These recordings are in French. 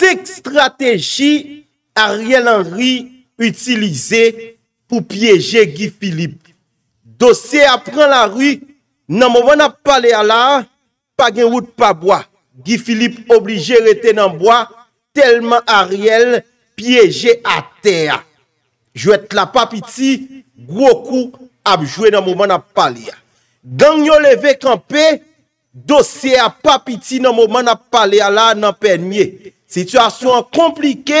5 stratégies Ariel Henry utilisées pour piéger Guy Philippe. Dossier apprend la rue. Dans le moment où on a parlé à la, pas de route, pas bois. Guy Philippe obligé de rester dans le bois, tellement Ariel piégé à terre. Jouet la papiti, gros coup, a joué dans le moment où on a parlé. Gang yon levé campé, dossier à papiti dans le moment où on a parlé à la, dans Pernier. Situation compliquée,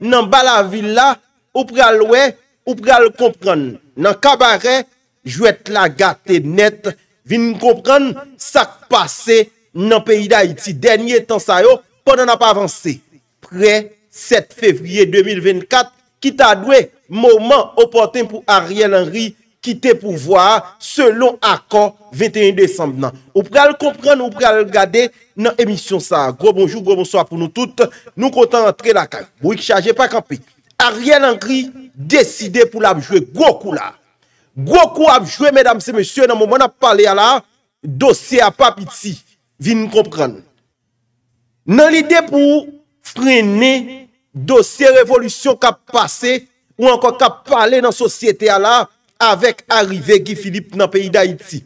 dans la ville là, ou pral oué, ou pral comprendre. Dans Cabaret, jouet la gâté net, vin comprendre ça qui passé dans le pays d'Haïti. Dernier temps ça yo, pendant n'a pas avancé. Près 7 février 2024, qui t'a doué moment opportun pour Ariel Henry quitter pouvoir selon accord 21 décembre. Ou pral comprendre, ou pral regarder dans émission ça. Gros bonjour, gros bonsoir pour nous toutes. Nous comptons entrer la caille. Bouik chargé pas camper. Ariel Henry décidé pour la jouer gros coup là. Goku a joué, mesdames et messieurs, dans le moment où on a parlé à la, dossier à papiti, vin comprendre. Dans l'idée pour freiner dossier révolution qui a passé, ou encore qui a parlé dans la société à la, avec arrivée Guy Philippe dans le pays d'Haïti.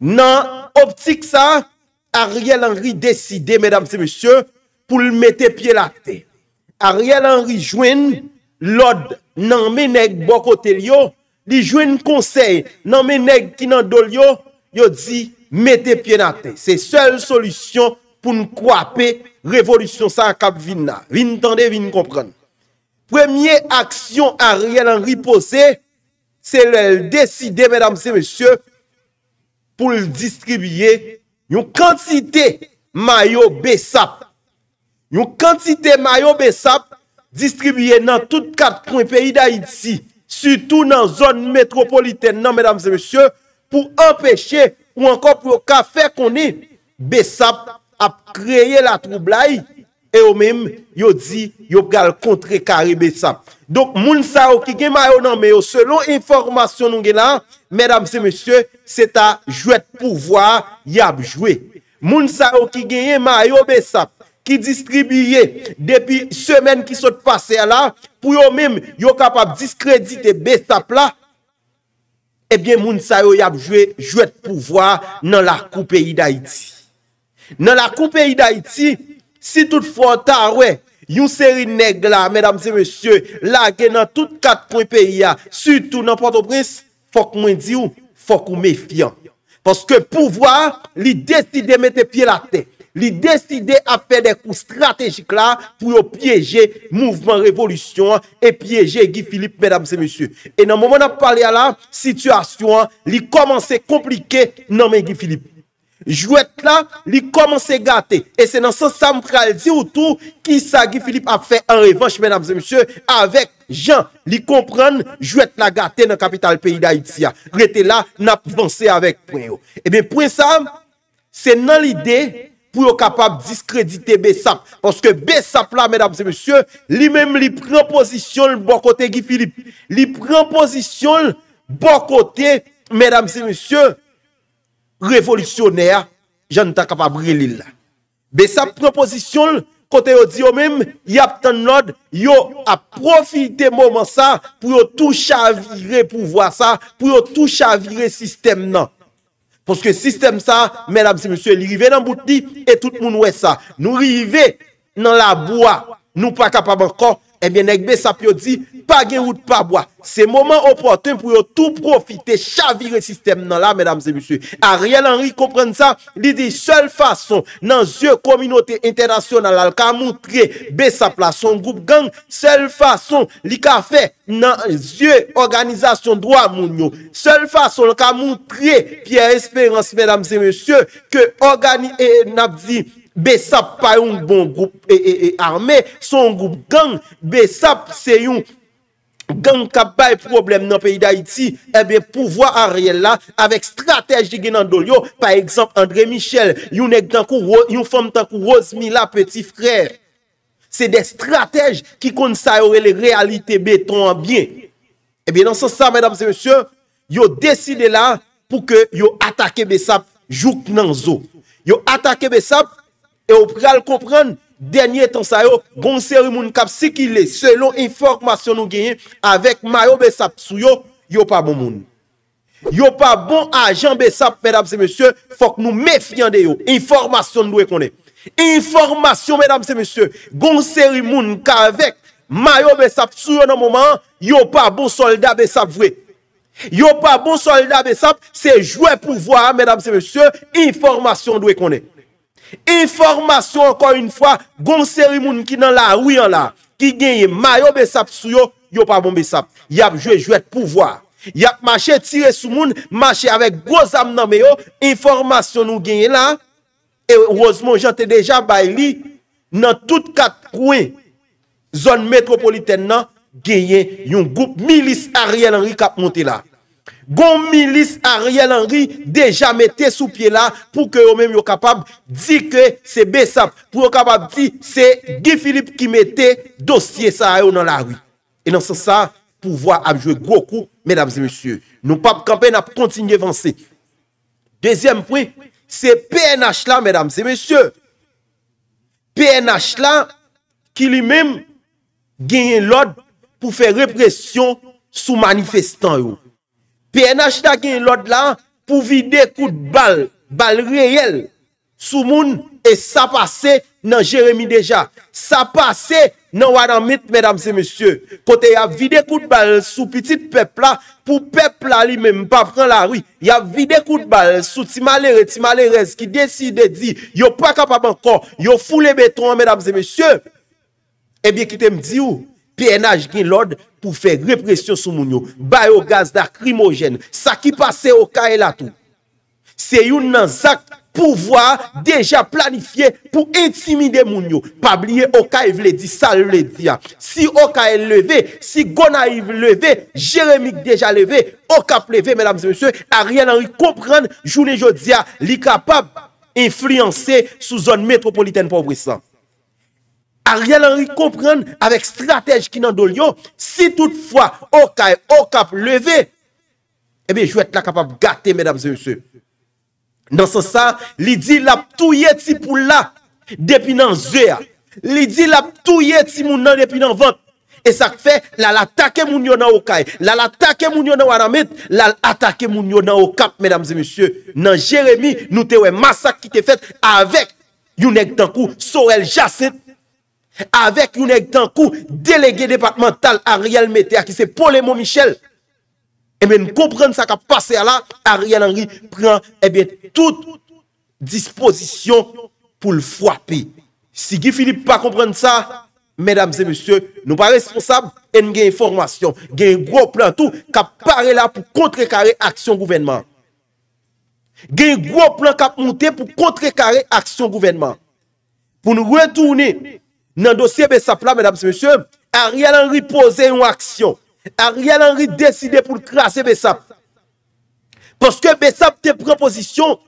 Dans l'optique ça, Ariel Henry décidé, mesdames et messieurs, pour le mettre pied la terre. Ariel Henry joint l'ordre dans Meneg Bokotelio. Li jwenn conseil nan menèg Kinandolio, yo di mettez pied na terre. C'est seule solution pour nous croiper révolution ça k'ap vinn là. Vinn tande, vinn comprendre. Première action Ariel Henry posé, c'est le décider mesdames et messieurs pour distribuer une quantité maillot Bessap. Une quantité maillot Bessap distribué dans tout 4 coins pays d'Haïti. Surtout dans la zone métropolitaine, non, mesdames et messieurs, pour empêcher ou encore pour faire qu'on est, Bessap a créé la troublaille et au même, il a dit, il a contrecarré Bessap. Donc, moun sa ou ki gen mayo nan meyo, selon information nou gen la, mesdames et messieurs, c'est à jouer pouvoir, y a joué. Moun sa ou ki gen mayo Bessap, qui distribuait depuis semaine qui sont passées là, pour eux même, ils sont capables de discréditer Bessap là, eh bien, Mounsayo y a joué de pouvoir dans la coupe pays d'Haïti. Dans la coupe pays d'Haïti, si toutefois, ta ouais, une série nègre là, mesdames et messieurs, là, dans toutes 4 coins pays, surtout dans Port-au-Prince, faut que moi dis ou, faut qu'on méfiant. Parce que pouvoir, il décide de mettre pied la tête. Il décidé à faire des coups stratégiques là pour piéger le mouvement révolution et piéger Guy Philippe, mesdames et messieurs. Et dans le moment où on parle à la situation, il commence à compliquer non mais Guy Philippe. Jouet là, il commence à gâter. Et c'est dans ce sens que dit ou tout qui ça Guy Philippe a fait en revanche, mesdames et messieurs, avec Jean. Il comprend, jouet la gâter dans la capitale pays d'Haïti. Rete là, n'a avancé avec point. Et bien, point ça, c'est dans l'idée pour capable discréditer Bessap. Parce que Bessap là, mesdames et messieurs, lui-même, il prend position le bon côté Guy Philippe. Il prend position le bon côté, mesdames et messieurs, révolutionnaire, je ne suis pas capable de briller là. Bessap prend position le côté dit même, il a un ordre, il a profité moment ça pour tout chavirer pouvoir ça, pour tout chavirer système non. Parce que le système, ça, mesdames et messieurs, il arrive dans le bout et tout le monde voit ça. Nous arrivons dans la bois, nous ne sommes pas capables encore. Eh bien, Negbe Sapio dit, pas de route, pas bois. C'est le moment opportun pour tout profiter, chavirer le système, dans là, mesdames et messieurs. Ariel Henry comprend ça. Il dit, seule façon, dans la communauté internationale, il a montré Bessap là, son groupe gang, seule façon, il a fait. Dans yeux organisation droit mounio seule façon le ka montrer Pierre Espérance mesdames et messieurs que n'a dit Bessap pas un bon groupe armé son groupe gang Bessap c'est un gang qui a problème dans le pays d'Haïti, eh bien, pouvoir Ariel là, avec stratégie Kinandolio, par exemple, André Michel, une femme tant que Rose Mila, petit frère. C'est des stratèges qui consacrent les réalités béton en bien. Eh bien, dans ce sens, mesdames et messieurs, ils ont décidé là pour que ils attaquent Bessap, jouk nan zo. Ils ont attaqué Bessap et on peut comprendre dernier temps ça yo gon série moun k'ap sikile selon information nous gagne avec mayo Bessap sou yo, yo pas bon moun. Yo pas bon agent Bessap mesdames et messieurs, faut que nous méfions de yo. Information nous connaît. Information mesdames et messieurs, gon série moun k'avec mayo Bessap sou yo dans moment, yo pas bon soldat Bessap vrai. Yo pas bon soldat Bessap, c'est jouer pouvoir mesdames et messieurs, information nous connaît. Information encore une fois, gon série moun qui dans la rue en là, qui gagne maillot Bessap sou yo, yo pas bon Bessap. Y a joué pouvoir. Y a marché tirer sou moun, marché avec gros âme nan me yo, information nous gagne là. Et heureusement j'étais déjà baili dans toutes quatre coins zone métropolitaine nan gagne yon groupe milice Ariel Henry qui a monté là. Gon milice Ariel Henry déjà mettez sous pied là pour que vous-même vous capable dire que c'est Bessap, pour vous capable dire c'est Guy Philippe qui mettait dossier ça dans la rue. Et dans ce sens ça, pouvoir a joué gros coup, mesdames et messieurs. Nous pas camper, n'a continuer avancer. Deuxième point, c'est PNH là, mesdames et messieurs. PNH là qui lui-même gagne l'ordre pour faire répression sous manifestants yo. PNH ta gen l'autre là pour vider coup de balle réel sous moun et ça passé dans Jérémy déjà. Ça passé dans Wanamet mesdames et messieurs. Côté y a vidé coup de balle sous petit peuple là pour peuple là lui même pas prendre la rue. Y a vidé coup de balle sous ti malheureux ti malheureuse qui décide de dire yo pas capable encore, yo foule béton mesdames et messieurs. Eh bien qui te me dit ou PNH gen l'ordre pour faire répression sur moun yo, bay au gaz lacrymogène. Ça qui passait au Kaé là tout. C'est une nan zak pouvoir déjà planifié pour intimider moun yo. Pas oublier au Kaé vle di ça vle di. Si au Kaé levé, si Gonaïve levé, Jérémy déjà levé, Okap levé mesdames et messieurs, Ariel Henry comprendre journée jodia, li capable influencer sous zone métropolitaine Port-au-Prince. Ariel Henry comprendre avec stratège Kinandolio, si toutefois Okap levé, eh bien, je vais être là capable de gâter, mesdames et messieurs. Dans ce sens, il dit la touye ti pou la depuis dans zéa. Il dit la touye ti moun nan depuis dans vente. Et ça fait, la l'attaque moun yo nan Okaï, la l'attaque moun yo nan Wanamet, la l'attaque moun yo nan Okap, mesdames et messieurs. Dans Jérémy, nous te wè massacre qui te fait avec Younek Tankou, Sorel Jacet. Avec Younek Tankou, délégué départemental Ariel Météa, qui c'est Paul-Emo Michel. Et bien, nous comprenons ce qui a passé là. Ariel Henry prend et bien, toute disposition pour le frapper. Si Guy Philippe pas comprendre ça, mesdames et messieurs, nous pas responsables et nous avons une information. Nous avons un gros plan tout qui apparaît là pour contrecarrer l'action gouvernement. Nous avons un gros plan qui a monté pour contrecarrer l'action gouvernement. Pour nous retourner. Dans le dossier Bessap là, mesdames et messieurs, Ariel Henry posait une action. Ariel Henry décidait pour crasser Bessap. Parce que Bessap te prend position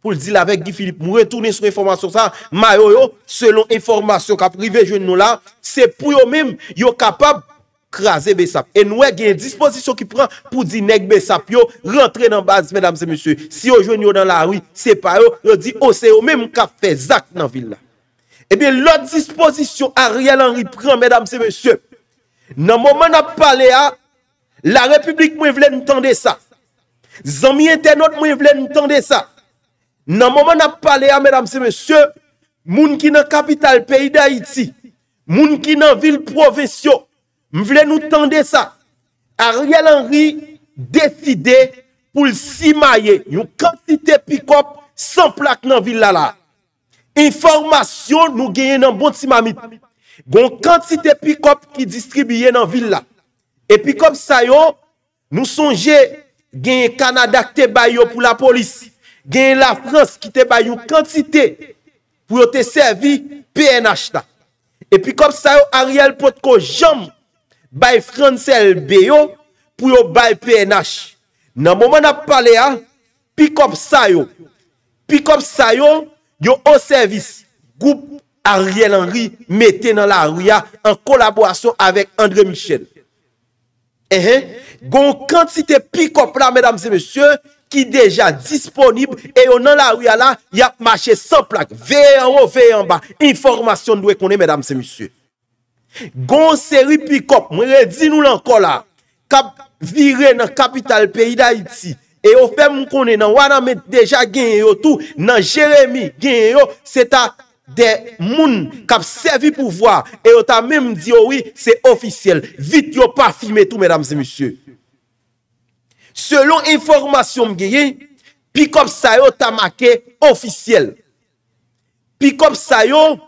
pour le dire avec Guy Philippe. Nous retourner sur l'information ça. Mayo, selon l'information qu'a privé jeune nous là, c'est pour eux-mêmes, ils sont capables de craser Bessap. Et nous avons une disposition qui prend pour dire nèg Bessap yo rentrer dans la base, mesdames et messieurs. Si vous jouez dans la rue, c'est pas eux, ils disent, oh, c'est eux-mêmes qui ont fait Zach dans la ville là. Eh bien, l'autre disposition Ariel Henry prend, mesdames et messieurs. Dans le moment où nous parlons, la République, nous voulons entendre ça. Zami internautes, nous voulons entendre ça. Dans le moment où nous parlons, mesdames et messieurs, les gens qui sont dans la capitale pays d'Haïti, les gens qui sont dans la ville provinciale, nous voulons entendre ça. Ariel Henry décide pour simailler une quantité de pick-up sans plaque dans la ville là. Information nous gagnons dans bon timamite. Gon quantité pick-up qui distribué dans ville là. Et pick-up ça yo, nous songeons gagne Canada qui te baille pour la police. Gagne la France qui te baille une quantité pour te servir PNH là. Et pick-up ça yo Ariel Potko jam baille France LBO pour yo baille PNH. Nan moment n'a parlé a pick-up ça yo yo au service groupe Ariel Henry mettez dans la rue en collaboration avec André Michel. Gon quantité pick-up là mesdames et messieurs qui déjà disponible et on a la rue là, il y a marché sans plaque, veille en haut, veille en bas. Information doit connaître mesdames et messieurs. Gon série pick-up, je dis nous encore là, cap viré dans capitale pays d'Haïti. Et au fait, nous connaissons dans Wanamet déjà gagné tout, dans Jérémy gagné c'est à des moun qui ont servi pouvoir et on t'a même dit oui, c'est officiel. Vite yo pas filmer tout mesdames et messieurs. Selon information m'gayé, pick-up ça yo t'a marqué officiel. Pick-up ça yo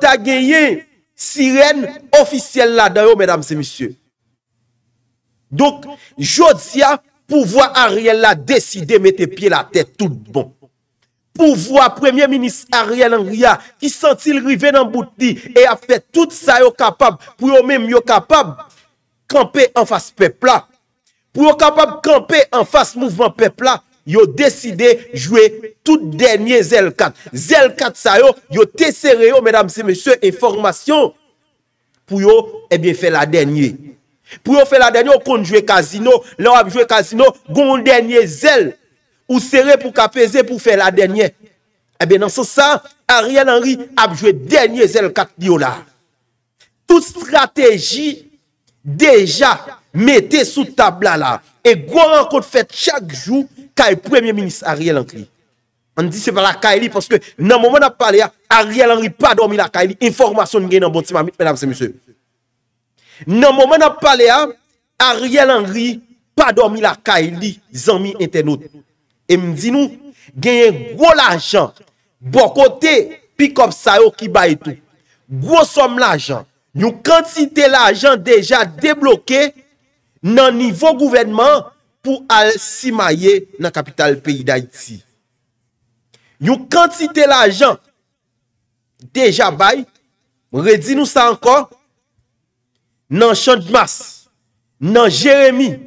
t'a gagné sirène officielle là-dedans mesdames et messieurs. Donc jodia pouvoir Ariel la décider mettre pied la tête tout bon. Pouvoir Premier ministre Ariel Henry qui sent-il river dans bouti et a fait tout ça yo capable pour yo même yo capable camper en face peuple là pour yo capable camper en face mouvement peuple là yo décidé jouer tout dernier Z4 Z4 ça yo tesseré yo mesdames et messieurs information pour yo et bien faire la dernière pour yo faire la dernière qu'on joue casino là on jouer casino gon dernier zèle ou serré pour capaiser pour faire la dernière. Eh bien, dans ce sens, Ariel Henry a joué dernier zèle 4 dollars. Toute stratégie déjà mettez sous table là. Et gros rencontre fait chaque jour quand le Premier ministre Ariel Henry. On dit c'est pas la Kaili parce que dans le moment où on parle, Ariel Henry pas dormi la Kaili. Information n'est dans bon petit mamite, mesdames et messieurs. Dans le moment où on parle, Ariel Henry pas dormi la Kaili, zami internautes. Et me dit nous, gagne gros l'argent. Bon côté, pick up ça yo qui baille tout. Gros somme l'argent. Nous quantité l'argent déjà débloqué dans niveau gouvernement pour aller simayer dans capitale pays d'Haïti. Nous quantité l'argent déjà baille. Redis nous ça encore. Dans Champ de Masse, dans Jérémy,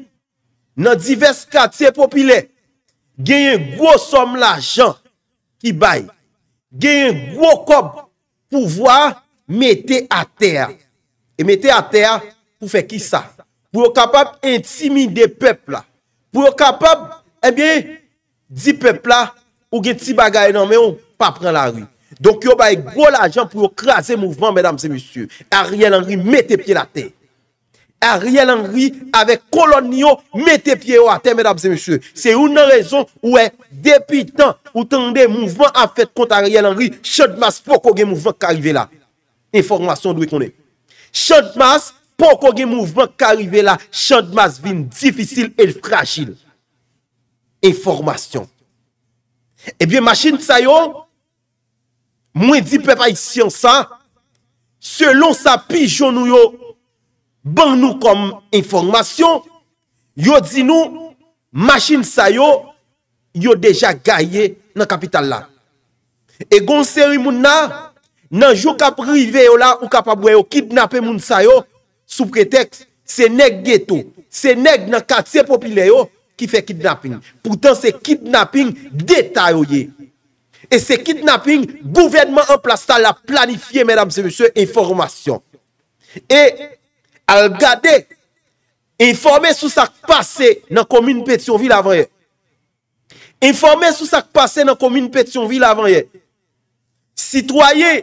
dans divers quartiers populaires. Gagne gros somme l'argent qui baille. Gagne gros cob pour voir mettre à terre. Et mettre à terre pour faire qui ça? Pour être capable intimider peuple là. Pour être capable eh bien dit peuple là ou gen ti bagay non mais on pas prendre la rue. Donc yo baille gros l'argent pour craser mouvement mesdames et messieurs. Ariel Henry mettez pied à terre. Ariel Henry avec Colonio mettez pied à terre mesdames et messieurs. C'est une raison où depuis tant où tant des mouvements a fait contre Ariel Henry, Chant Masse pour qu'on ait mouvement qui arrive là. Information d'où qu'on est. Chant Masse pour qu'on ait mouvement qui arrive là, Chant Masse vient difficile et fragile. Information. Eh bien machine ça yo moi dit peuple haïtien ça selon sa pigeon nou yo ban nous comme information, yo dit nous, machine sa yo déjà gagné dans la capitale là. Et gon série moun na, nan jou kap rive yo la, ou kapabwe yo kidnapper moun sa yo, sous prétexte, c'est nèg ghetto, c'est nèg dans quartier populaire yo, qui fait kidnapping. Pourtant c'est kidnapping détaillé. Et c'est kidnapping, gouvernement en place ça la planifié, mesdames et messieurs, information. Et, al gade, informer sur ce qui passé dans la commune Petionville avant hier. Informer sur ce qui passé dans la commune Petionville avant hier. Citoyens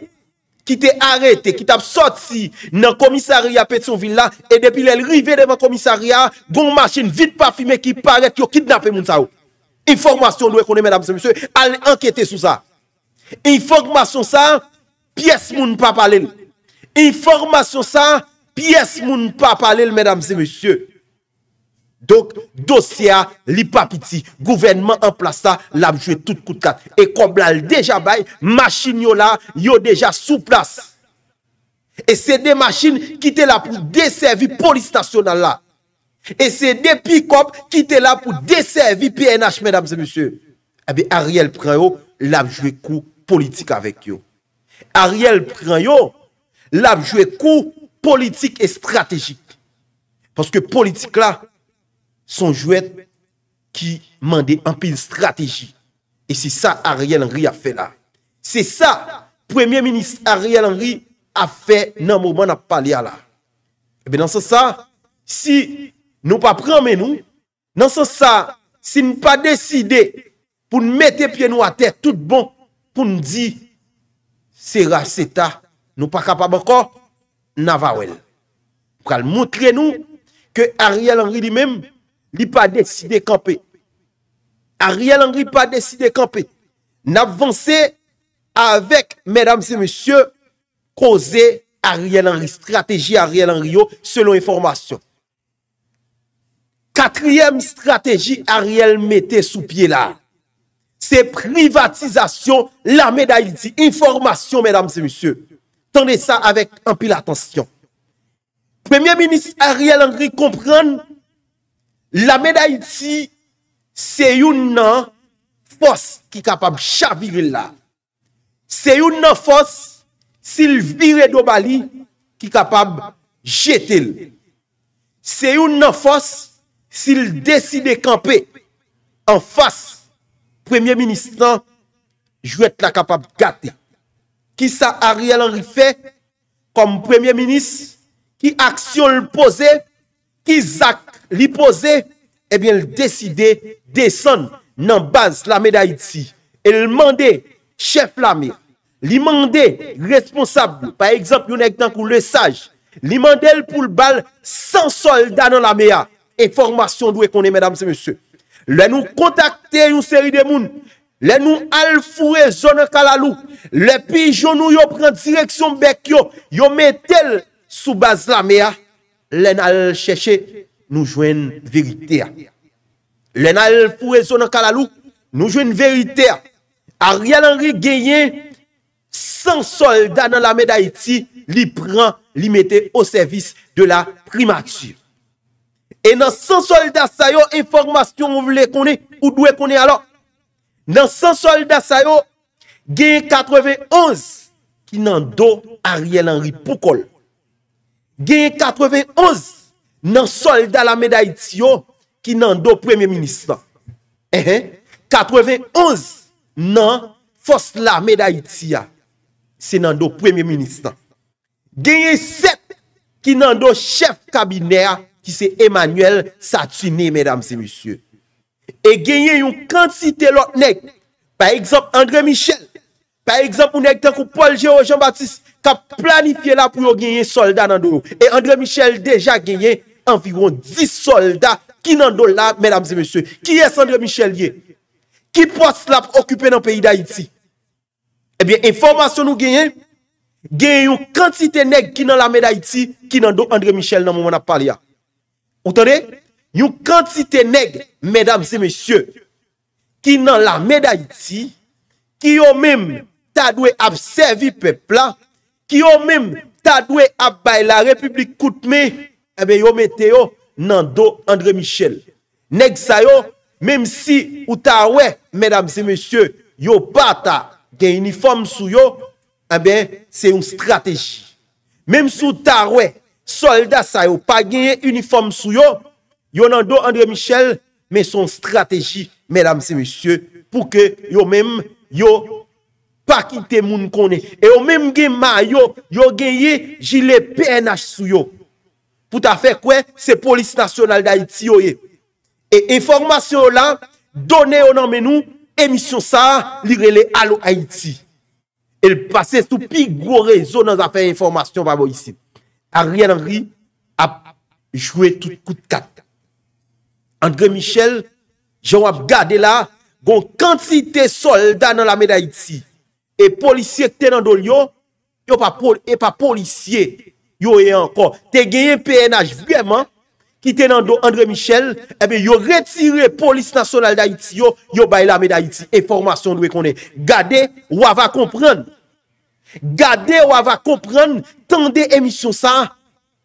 qui t'ont arrêté, qui t'ont sorti dans le commissariat Petionville là, et depuis qu'ils arrivent devant le commissariat, gon machine vite parfumée qui paraît qu'ils ont kidnappé moun sa ou. Information doit connaître, mesdames et messieurs, allez enquêter sur ça. Information ça, pièce moun pas parler. Information ça, pièce moun pas parler mesdames et messieurs. Donc dossier li pa piti, gouvernement en place ça l'a joué tout coup de carte et comme là déjà bail machine yo là yo déjà sous place. Et c'est des machines qui étaient là pour desservir police nationale là. Et c'est des pick-up qui étaient là pour desservir PNH mesdames et messieurs. Eh bien Ariel prend yo l'a joué coup politique avec yo. Ariel prend yo l'a joué coup politique et stratégique. Parce que politique là, son jouet qui mandait un pile stratégie. Et c'est ça Ariel Henry a fait là. C'est ça Premier ministre Ariel Henry a fait dans le moment où on a parlé là. Et bien dans ce sens, si nous ne prenons pas nous, dans ce sens, si nous pas décidé pour nous mettre pieds nous à terre tout bon pour nous dire c'est raceta nous pas capable encore Navawel. Pour montrer nous que Ariel Henry lui-même n'a pas décidé de camper. Ariel Henry n'a pas décidé de camper. N'a avancé avec mesdames et messieurs causer Ariel Henry, stratégie Ariel Henry selon information. Quatrième stratégie Ariel mettait sous pied là, c'est privatisation la médaille d'Haïti. Information mesdames et messieurs. Tendez ça avec un pile attention. Premier ministre Ariel Henry comprend la médaille d'Haïti c'est une force qui est capable de chavirer là. C'est une force Sylvie Dobali qui est capable de jeter. C'est une force s'il décide de camper en face, Premier ministre, je vais être capable de gâter. Qui ça Ariel Henry fait comme Premier ministre, qui action le pose, qui zac li pose, eh bien, il décide de descendre dans la base la médaille d'Haïti. Et il demande chef la mer, il demande responsable, par exemple, il y a le sage, il demande pour le bal 100 soldats dans la mer. Information d'où qu'on est, mesdames et messieurs. Là, nous contacter une série de monde. Là, nous alfouer zone Kalalou. Les pigeons, nous, yo prend direction bec yo. Yo mettel sous base la mer. Là, nous chercher, nous joindre vérité. Là, nous alfouer zone Kalalou. Nous joindre vérité. Ariel Henry gagné 100 soldats dans la médaille d'Haïti. Li prend, li mette au service de la primature. Et dans 100 soldats, ça y a information, vous voulez qu'on est, ou d'où qu'on est alors. Dans 100 soldats, ça y a 91 qui n'en do Ariel Henry Poukol. Gagne 91 dans soldats la médaille qui n'en do Premier ministre. 91 dans force la médaille c'est n'en do Premier ministre. Gagne 7 qui n'en do chef cabinet. Qui c'est Emmanuel Satine, mesdames et messieurs. Et gagner une quantité l'autre nèg. Par exemple, André Michel. Par exemple, on est comme Paul Jean-Baptiste qui a planifié là pour gagner soldats dans dos. Et André Michel déjà gagné environ 10 soldats qui dans dos là, mesdames et messieurs. Qui est André Michel? Qui poste là pour occuper dans le pays d'Haïti? Eh bien, information nous gagnons. Gagnons une quantité nèg qui dans la médaille d'Haïti qui dans dos André Michel dans le moment où on a parlé. Vous entendez? Une quantité nègre, mesdames et messieurs, qui dans la médaille d'Haïti, qui ont même tadoué à servir peuple là, qui ont même tadoué à bailler la République coûte mais, eh bien, yon mette yo dans dos André Michel. Nèg sa yo, même si ou ta ouais, mesdames et messieurs, yo bata gen uniforme sou yo, eh bien, c'est une stratégie. Même si ou ta ouais, soldats ça yo pas gagné uniforme sou yo yo nan do André Michel mais son stratégie mesdames et messieurs pour que yo même yo pas quitter moun konnen et yo même gen mayo yo gagné gilet PNH sou yo pour ta faire quoi c'est police nationale d'Haïti yo et information là donné au nom nous émission ça li relé Allô Haïti elle passait sous plus gros réseau dans affaire information pa bo ici Ariel Henry a joué tout coup de carte. André Michel, j'en ai gardé là, gon quantité soldats dans la médaille d'Haïti. Et policiers qui dans le yo, yo pas et pas policiers, yo et encore. Te gagné PNH vraiment qui était dans André Michel, et bien yo retiré police nationale d'Haïti yo, yo bay la médaille d'Haïti. Information doit qu'on est. Gardez, ou va comprendre. Gardez ou va comprendre, tendez émission ça,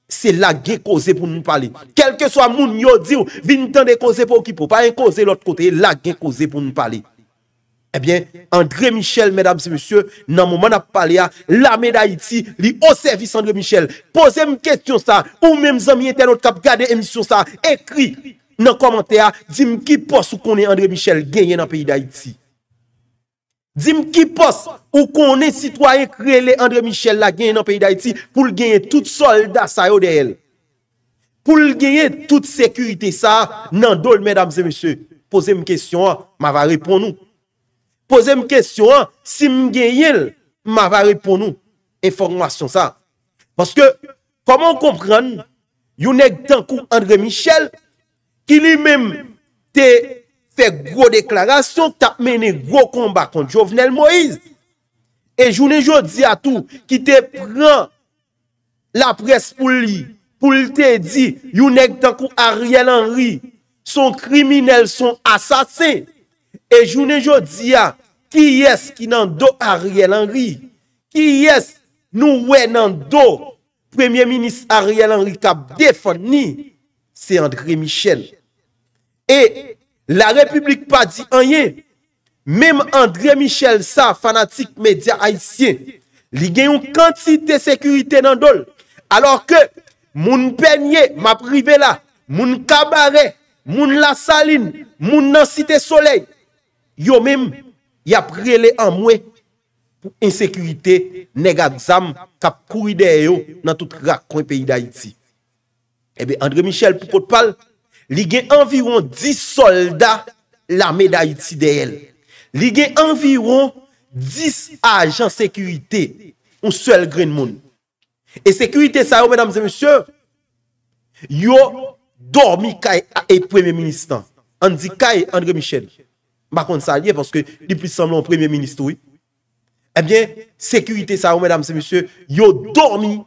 c'est la guerre causée pour nous parler. Quel que soit moun yo di ou, vin tendez causé pour qui pour pas causer l'autre côté, la guerre causée pour nous parler. Eh bien, André Michel, mesdames et messieurs, dans le moment n'a parlé à la médaille d'Haïti, li au service André Michel. Posez une question ça, ou même amis internautes cap garder émission ça, écrit dans commentaire, dis-moi qui pense ou connaît André Michel gagné dans le pays d'Haïti. Dis-moi qui pense ou qu'on est citoyen créé André Michel la gagne dans le pays d'Haïti pour gagner tout soldat ça yo de elle. Pour gagner toute sécurité ça dans dol mesdames et messieurs. poser une question, m'a va répondre nous. Poser une question, si m'gagnel, m'a va répondre nous. Information ça. Parce que comment comprendre yon nèg tan kou André Michel qui lui-même te fait gros déclaration, t'a mené gros combat contre Jovenel Moïse. Et journée jodi à tout qui te prend la presse pour lui, pour te dire yon nèg tan kou Ariel Henry sont criminels, sont assassins. Et journée jodi à qui est qui nan do Ariel Henry? Qui est nous wè nan do Premier ministre Ariel Henry Cap défendu, c'est André Michel. Et la République pas dit rien. Même André Michel, ça, fanatique média haïtien, li gen une quantité de sécurité dans dol. Alors que, moun Pernier, ma privé là, moun Cabaret, moun La Saline, moun nan Cité Soleil, yo même, y a prélé en moins pour insécurité, négazam, cap courir derrière dans tout le pays d'Haïti. Eh bien, André Michel, pour qu'on parle, il y a environ 10 soldats l'armée d'Haïti derrière. Il y a environ 10 agents de sécurité, un seul grain de monde. Et sécurité, ça, mesdames et messieurs, yo dormi kay et premier ministre. On dit kay André Michel. Par contre, ça lié parce que il plus semble un premier ministre, oui. Eh bien, sécurité, ça, mesdames et messieurs, yo dormi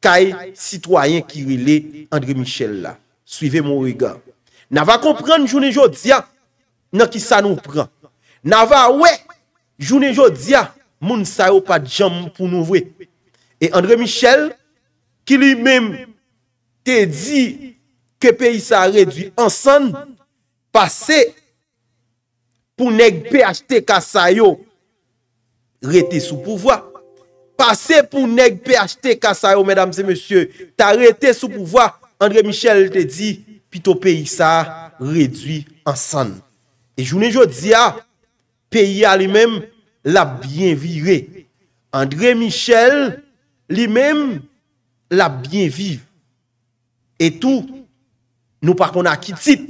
kay citoyen qui relè André Michel là. Suivez mon regard. Nava comprendre journée jodia, nan ki ça nous prend. Nava ouais, journée jodia, moun sa yo pas de jam pour nous voir. Et André Michel, qui lui-même te dit que pays ça réduit ensemble, passé pour nèg PHTK sa yo rete sous pouvoir. Passé pour nèg PHTK sa yo, mesdames et messieurs, t'as rete sous pouvoir. André Michel te dit, pito pays ça réduit ensemble. Et journée jodi a, pays à lui-même l'a bien viré. André Michel lui-même l'a bien vive. Et tout, nous pas qu'on a qui titre,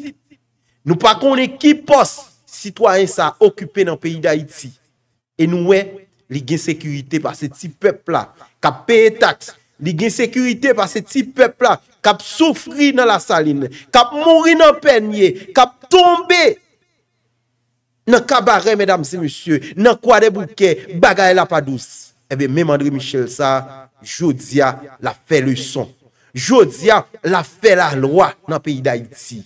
nous pas qu'on est qui poste citoyen ça occupé dans le pays d'Haïti. Et nous, li gen sécurité par ce petit peuple là, qui a payé taxe, li gen sécurité par ce petit peuple là, qui a souffri dans La Saline, qui a mouru dans Pernier, qui a tombé dans Cabaret, mesdames et messieurs, dans Croix des Bouquets, bagaille la pas douce. Eh bien, même André Michel ça, jodia la fait leçon. Jodia la fait la loi dans le pays d'Haïti.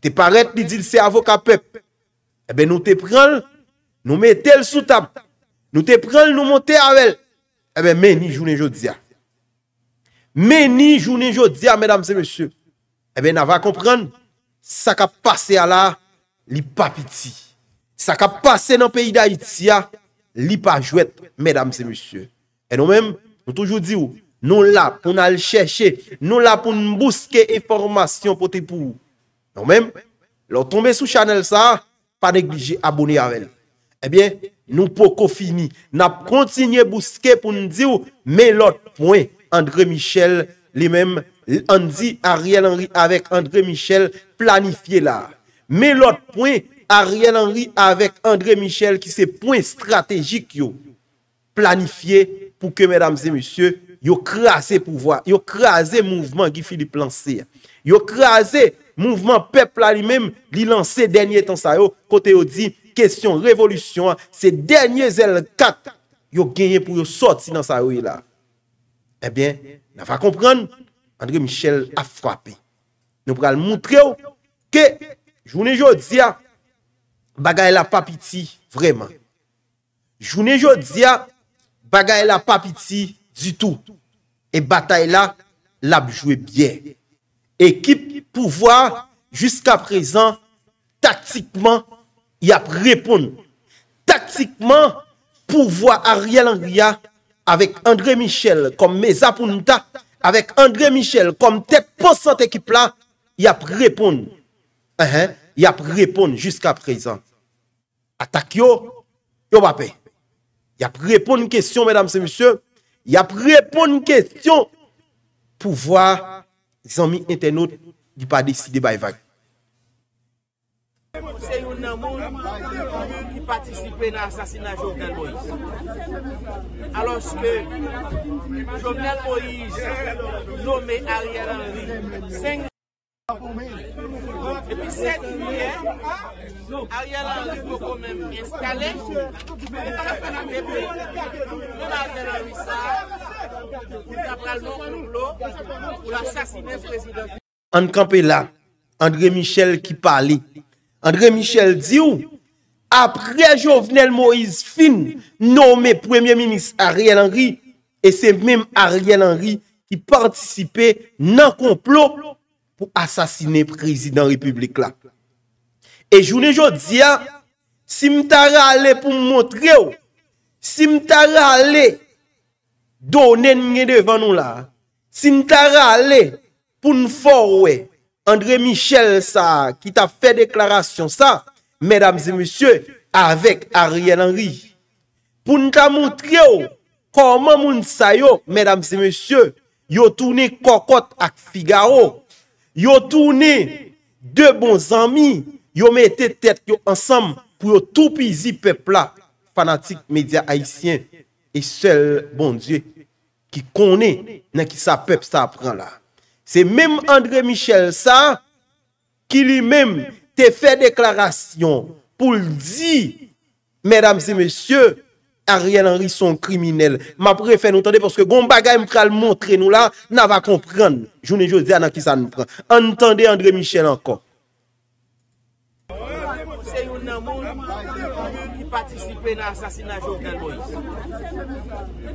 Te paraît li dit c'est avocat peuple. Eh bien, nous te prenons, nous mettons sous table. Nous te prenons, nous montons avec. Eh bien, meni journée jodia. Meni journée jodia, mesdames et messieurs. Eh bien, nous va comprendre, ça qui a passé à la, li pa piti. Ça qui a passé dans le pays d'Haïti, li pa jouet, mesdames et messieurs. Et nous-mêmes, nous toujours disons, nous là pour nous chercher, nous là pour nous bousquer information pour te pour. Nous-mêmes, lorsque tomber sous channel ça, pas négliger abonner à elle. Eh bien, nous pouvons finir. Nous continuons à bousquer pour nous dire, mais l'autre point, André Michel, lui-même, on dit Ariel Henry avec André Michel, planifié là. Mais l'autre point, Ariel Henry avec André Michel, qui c'est point stratégique, yo, planifié pour que, mesdames et messieurs, yo crasé pouvoir, yo crasé mouvement Guy Philippe lancé, yo crasé mouvement peuple lui-même, li lancé dernier temps ça yo, côté yo dit, question révolution, c'est dernier L4, yo gagné pour yo sortir dans ça yo là. Eh bien, on va comprendre, André Michel a frappé. Nous pral montrer que, journée jodia, bagay la papiti, vraiment. Journée jodia, bagay la papiti du tout. Et bataille là, l'a joué bien. Équipe pouvoir, jusqu'à présent, tactiquement, y a répondu. Tactiquement, pouvoir Ariel Henry avec André Michel comme Mesapunta, avec André Michel comme tête pensant équipe là, y a répondu. Il a répondu jusqu'à présent. Attaque yo va payer. Il a répondu une question, mesdames et messieurs. Il a répondu une question pour voir les amis internautes qui pas décider by vague. C'est un homme qui participait à l'assassinat de Jovenel Moïse. Alors que Jovenel Moïse nommé Ariel Henry 5 et puis 7 juillet, Ariel Henry faut quand même installer. Et puis, Ariel Henry ça, pour l'assassinat du président. En campé là, André Michel qui parlait. André Michel dit après Jovenel Moïse fin nommé Premier ministre Ariel Henry, et c'est même Ariel Henry qui participait dans complot pour assassiner président République là. Et journée jodi a, si m'tara aller pour montrer ou, si m'tara aller donner nous devant nous là, si m'tara aller pour nous forwe André Michel ça qui t'a fait déclaration ça, mesdames et messieurs, avec Ariel Henry, pour nous montrer comment moun sa yo, mesdames et messieurs, yo tourné cocotte ak Figaro, yo tourné deux bons amis, yo mettez tête yo ensemble pour yo tout pisi peuple là, fanatique média haïtien, et seul bon Dieu qui connaît dans qui sa peuple ça prend là. C'est même André Michel ça qui lui-même t'a fait déclaration pour dire, mesdames et messieurs, Ariel Henry sont criminels. M'a préfère nous entendre parce que gon bagay m'pral montrer nous là, n'a va comprendre. Journée jodi a nan ki ça nous prend. Entendez André Michel encore. C'est un homme qui participait à l'assassinat de Jovenel Moïse.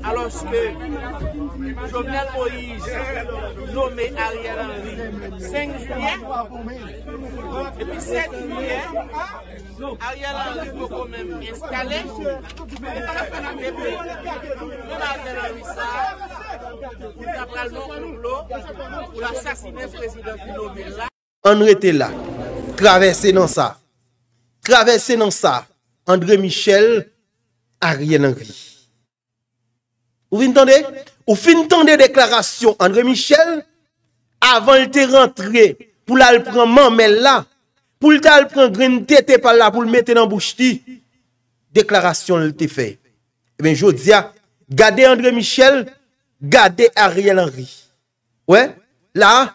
Alors que Jovenel Moïse nommé Ariel Henry 5 juillet, et puis 7 juillet, Ariel Henry faut quand même installer. Et puis, nous avons vu ça, nous avons l'eau pour assassiner le président Kinandolio. On était là, traversé dans ça. Traversé dans ça, André Michel, Ariel Henry. Vous entendez? Vous entendez déclaration André Michel avant de te rentrer pour la prendre mamel là, pour le prendre green tête par là pour le mettre dans bouche ti. Déclaration le te fait. Eh bien jodia, gardez André Michel, gardez Ariel Henry. Ouais, là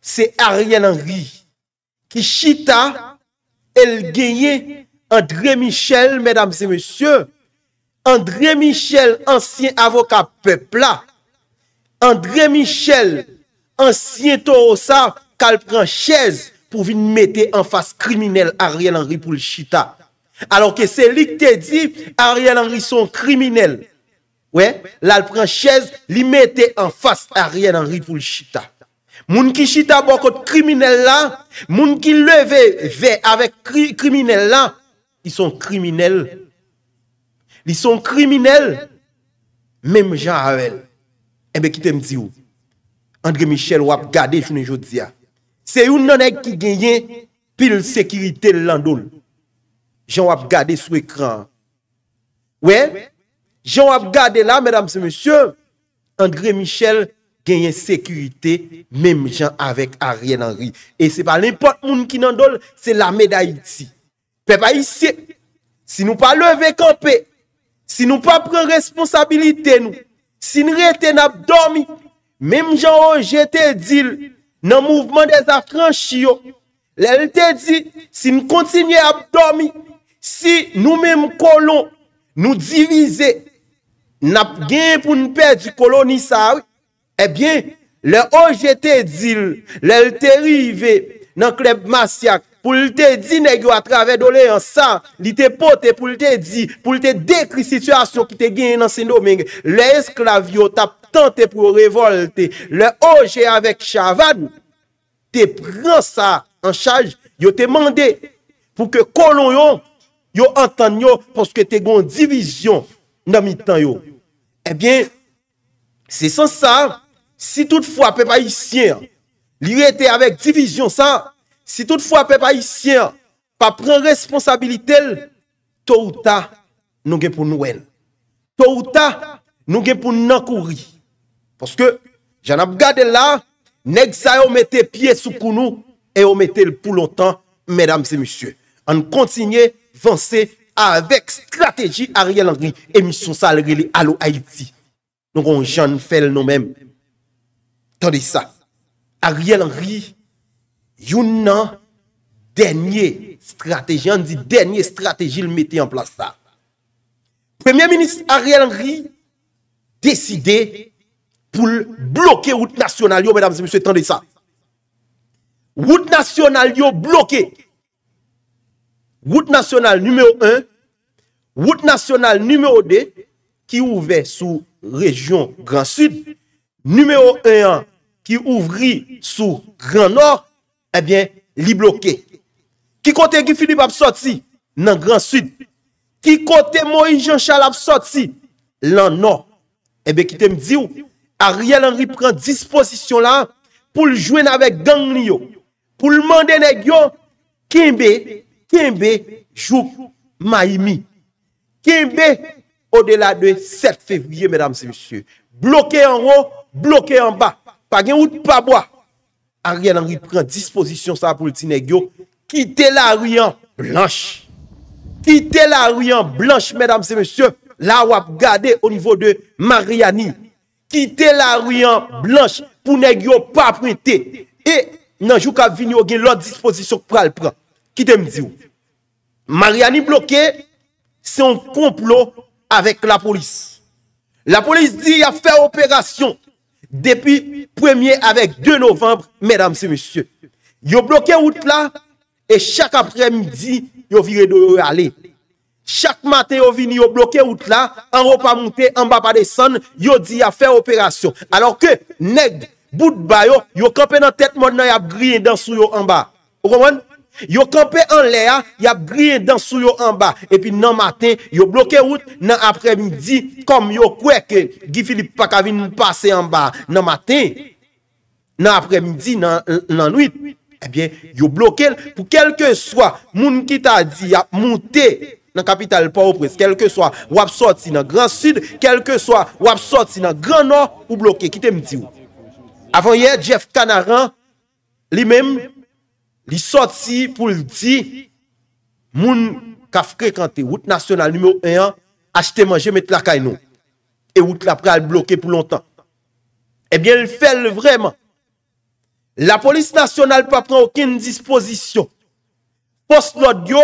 c'est Ariel Henry qui chita elle gagne André Michel, mesdames et messieurs. André Michel, ancien avocat peuple là. André Michel, ancien taureau ça, qu'elle prend chaise pour venir mettre en face criminel Ariel Henry pour le chita. Alors que c'est lui qui te dit, Ariel Henry sont criminels. Ouais, là, elle prend chaise, lui mettait en face Ariel Henry pour le chita. Moun qui chita beaucoup criminel là, moun qui levé vers avec criminel là, ils sont criminels. Ils sont criminels, même Jean-Avel. Eh bien, qui te me dit où? André Michel, ou ap gade journée jodi a. C'est une nèg qui gagne pile sécurité l'andoul. Jean ap gade sous écran. Ouais, Jean ap gade là, mesdames et messieurs, André Michel gagne sécurité, même Jean avec Ariel Henry. Et c'est pas n'importe moun qui n'andoul, c'est la médaille ici. Peuple haïtien, si nous pas lever camper, si nous pas prendre responsabilité nous, si nous reten ap dormi, même Jean j'étais dit dans mouvement des affranchis, elle te dit si nous continuer à dormir, si nous même colons nous diviser, n'a gain pour nous perdre du colonie ça, eh bien le OGT dit, elle te rivé dans club Massiac pour te dire nèg yo à travers doléance ça, li te pote pour te dire, pour te décrire situation qui te gagne dans Saint-Domingue. Les esclaves yo t'a tenté pour révolter. Le OG avec Chavan te prend ça en charge, yo te mandé pour que colon yo entende yo parce que te gon division dans mi-temps yo. Eh bien, c'est sans ça, si toutefois peuple haïtien li était avec division ça, si toutefois, peuple haïtien, pas prendre responsabilité, tôt ou tard, nous gagnons pour nous. Tôt ou tard, nous gagnons pour nous courir. Parce que, j'en ai regardé là, nèg sa yo mette pied sous kou nou, et on mette le pour longtemps, mesdames et messieurs. on continue à avancer avec stratégie Ariel Henry, émission salariée Allô Haïti. Donc on j'en fait nous-mêmes. Tendez ça. Ariel Henry, yon nan dernier stratégie, on dit dernier stratégie le mettait en place ça. Premier ministre Ariel Henry décidé pour bloquer route nationale, mesdames et messieurs, tendez ça. Route nationale bloquée. Route nationale numéro 1, route nationale numéro 2, qui ouvre sous région Grand Sud, numéro 1 qui ouvrit sous Grand Nord, eh bien, li bloqué. Qui côté Guy Philippe a sorti dans Grand Sud, qui côté Moïse Jean-Charles a sorti dans Nord, eh bien, qui te me dit, Ariel Henry prend disposition là pour le jouer avec gang Lio, pour le demander nèg yo Kembe Jouk Maïmi. Kembe au-delà de 7 février, mesdames et messieurs. Bloqué en haut, bloqué en bas. Pas de route, pas bois. Ariel Henry prend disposition ça pour le Tinegyo. Quittez la rue en blanche. Quittez la rue en blanche, mesdames et messieurs. Là, vous regardez au niveau de Mariani. Quittez la rue en blanche pour Negyo pas prêter. Et, dans jour qu'a vini, vous avez l'autre disposition pour le prendre. Qui te me dit ou? Mariani bloqué, c'est un complot avec la police. La police dit qu'il a fait opération depuis 1er avec 2 novembre, mesdames et messieurs. Ils ont bloqué route là et chaque après-midi, ils ont viré de aller. Chaque matin, ils ont venu, ils ont bloqué route là, en haut pas monter, en bas pas descendre, ils ont dit qu'il a fait opération. Alors que, nèg, bout de bayo, ils ont campé dans la tête, ils ont grillé dans sous yo en bas. Vous comprenez? Yo campé en l'air, y a grillé dans sous yo en bas. Et puis, non matin, yo bloqué route, non après-midi, comme yo kwe que Guy Philippe pas vin passer en bas. Non matin, non après-midi, non nuit. Eh bien, yo bloqué pour quel que soit, moun qui t'a dit, y a monté dans capitale Port-au-Prince, quel que soit, ou ap sorti dans Grand Sud, quel que soit, ou ap sorti dans Grand Nord, ou bloqué. Qui te m'di ou? Avant hier, Jeff Canaran, lui-même, li sorti pour dire moun ka fréquenté route nationale numéro 1 acheter manger mettre la caille nous et route la pral bloquer pour longtemps. Eh bien il fait vraiment. La police nationale pas prend aucune disposition. Poste l'autre yo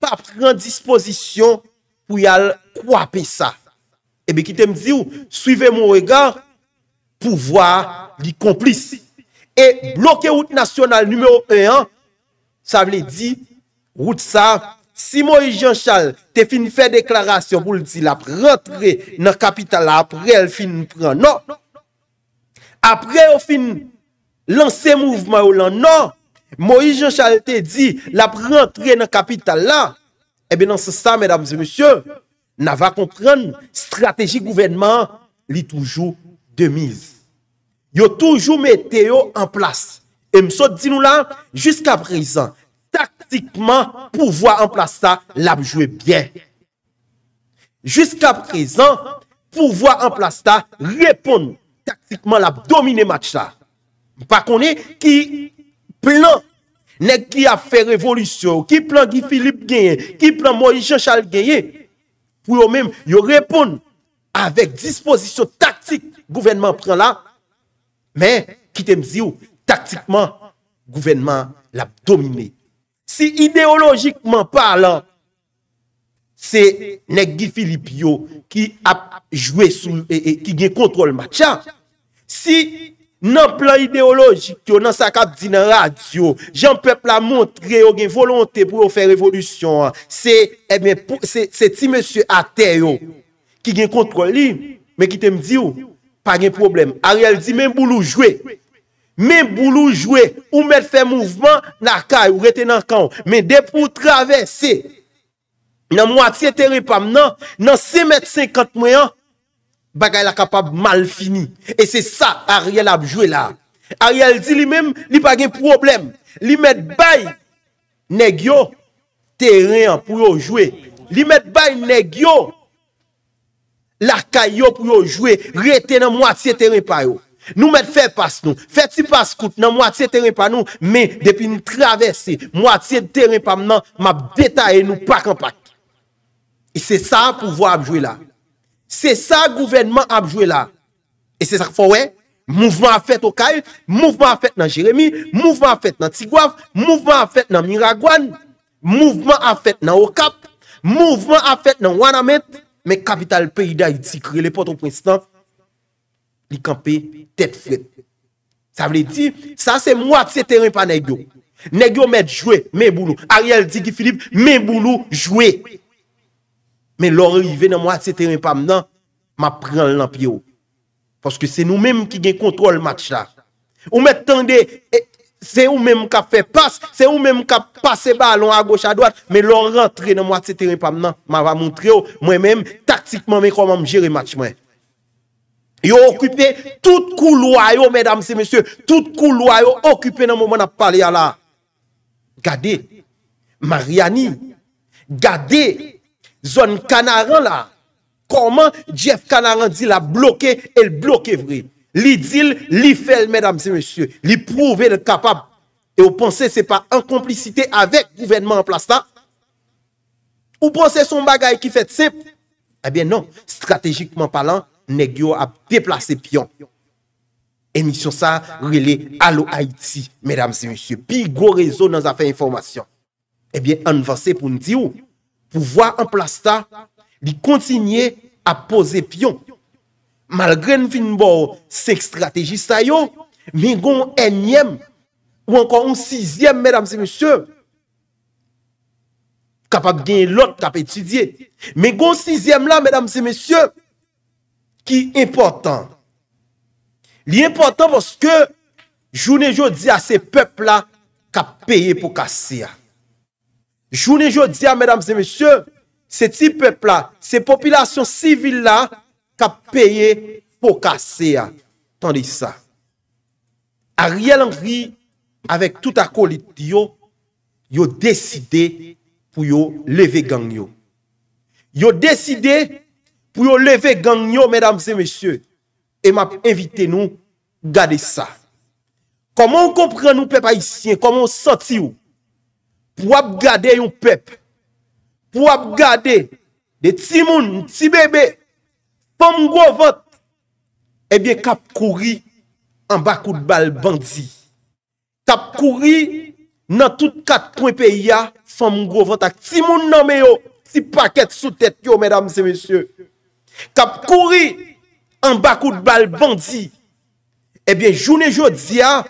pas prend disposition pour y aller croiper ça. Eh bien qui te me dit ou suivez mon regard pour voir les complices. Et bloquer route nationale numéro 1, ça veut dire, route ça, si Moïse Jean-Charles te fin fait déclaration pour le dire, la rentrer dans la capitale, après elle fin prend, non. Après elle fin lancer mouvement, non. Moïse Jean-Charles te dit, la rentrer dans la capitale, là. Eh bien, dans ce sens, mesdames et messieurs, nous va comprendre, stratégie gouvernement, elle est toujours de mise. Yo toujours mettez en place. Et m'sot dit nous là, jusqu'à présent, tactiquement, pouvoir en place ça, l'a joué bien. Jusqu'à présent, pouvoir en place ça, répondre tactiquement, l'a dominer match ça. Pas qu'on est qui plan, nèg qui a fait révolution, qui plan Guy Philippe gagne, qui plan Moïse Jean-Charles gagne. Pour eux même, yo répondre avec disposition tactique, gouvernement prend là. Mais, qui te dit, tactiquement, gouvernement l'a dominé. Si idéologiquement parlant, c'est Guy Philippe qui a joué sous et qui a contrôle match. Si non plan idéologique, dans sa cap dit dans radio, Jean Peuple a montré une volonté pour faire révolution, c'est eh bien c'est monsieur Ateo qui a contrôlé, mais qui te dit pas de problème. Ariel dit, même boulou jouer. Même boulou jouer. Ou mettre fait mouvement, la caille, ou rete dans le camp. Mais de pour traverser, dans moitié terre, dans 6,50 mètres, bagay la capable mal fini. Et c'est ça, Ariel a joué là. Ariel dit lui-même, il pas de problème. Il met bail, negyo, terrain pour jouer. Il met bail, negyo, la caillou pour jouer, rete dans moitié terrain par yo. Nous mettons fait passe nous, fait ti passe coûte dans moitié terrain par nous, mais depuis nous traverser moitié terrain par nous, m'a détaillé nous pack en pack. Et c'est ça pouvoir jouer là. C'est ça gouvernement a joué là. Et c'est ça qu'il faut ouais, mouvement a fait au Caille, mouvement a fait dans Jérémy, mouvement a fait dans Tigouaf, mouvement a fait dans Miragouane, mouvement a fait dans Okap, mouvement a fait dans Wanamet, mais capitale pays d'Haïti crée les Port-au-Prince li camper tête frette. Ça veut dire, ça c'est moitié terrain par Negio. Negio met jouer, mais boulou. Ariel dit Guy Philippe, mais boulou, jouer. Mais l'or arrivé dans moitié terrain par nan, m'a prend l'ampier. Parce que c'est nous-mêmes qui gagne contrôle match là. Ou m'attendez, c'est nous-mêmes qui fait passe, c'est nous-mêmes qui passe ballon à gauche à droite, mais l'or rentre dans moitié terrain par nan, m'a va montrer moi-même tactiquement mais comment gérer match moi. Ils ont occupé tout couloir, mesdames et messieurs, tout couloir occupé dans le moment où on a parlé à la. Gardez, Mariani, gardez, Zone Canaran là. Comment Jeff Canaran dit la bloquer et le bloquer vrai. Li dit, li fait, mesdames et messieurs, li prouve le capable. Et vous pensez que ce n'est pas en complicité avec le gouvernement en place là? Vous pensez son bagage qui fait simple? Eh bien non, stratégiquement parlant, Negyo a déplacé pion. Émission ça relé Allô Haïti, mesdames et messieurs. Puis gros réseau dans affaires information. Eh bien, on va se pour nous dire où pouvoir en place ça, il continuer à poser pion. Malgré nous fin bon c'est stratégie ça yo, mais gon énième ou encore un sixième, mesdames et messieurs. Capable gagner l'autre capable étudier. Mais gon sixième là, mesdames et messieurs, qui est important. L'important parce que journée jodi à ces peuples là qui a payé pour casser. Journée jodi à mesdames et messieurs, ces petits peuples là, ces populations civiles là qui a payé pour casser. Tandis ça. Ariel Henry avec tout acolyte yo, yo décidé pour yo lever gang yo. Yo décidé pour lever gang yo, mesdames et messieurs. Et m'a invité nous, garder ça. Comment on comprend nous, peuple haïtien? Comment on sentit nous? Pour garder un peuple. Pour garder des petits moun, petits bébés. Pomme gros vote. Eh bien, cap courir en bas coup de balle bandit. Cap courir dans tout quatre points pays. Pomme gros vote. Petit moun nan me yo. Petit paquet sous tête yo, mesdames et messieurs. Kap kouri en bas coup de balle bandit. Eh bien, journée jodia,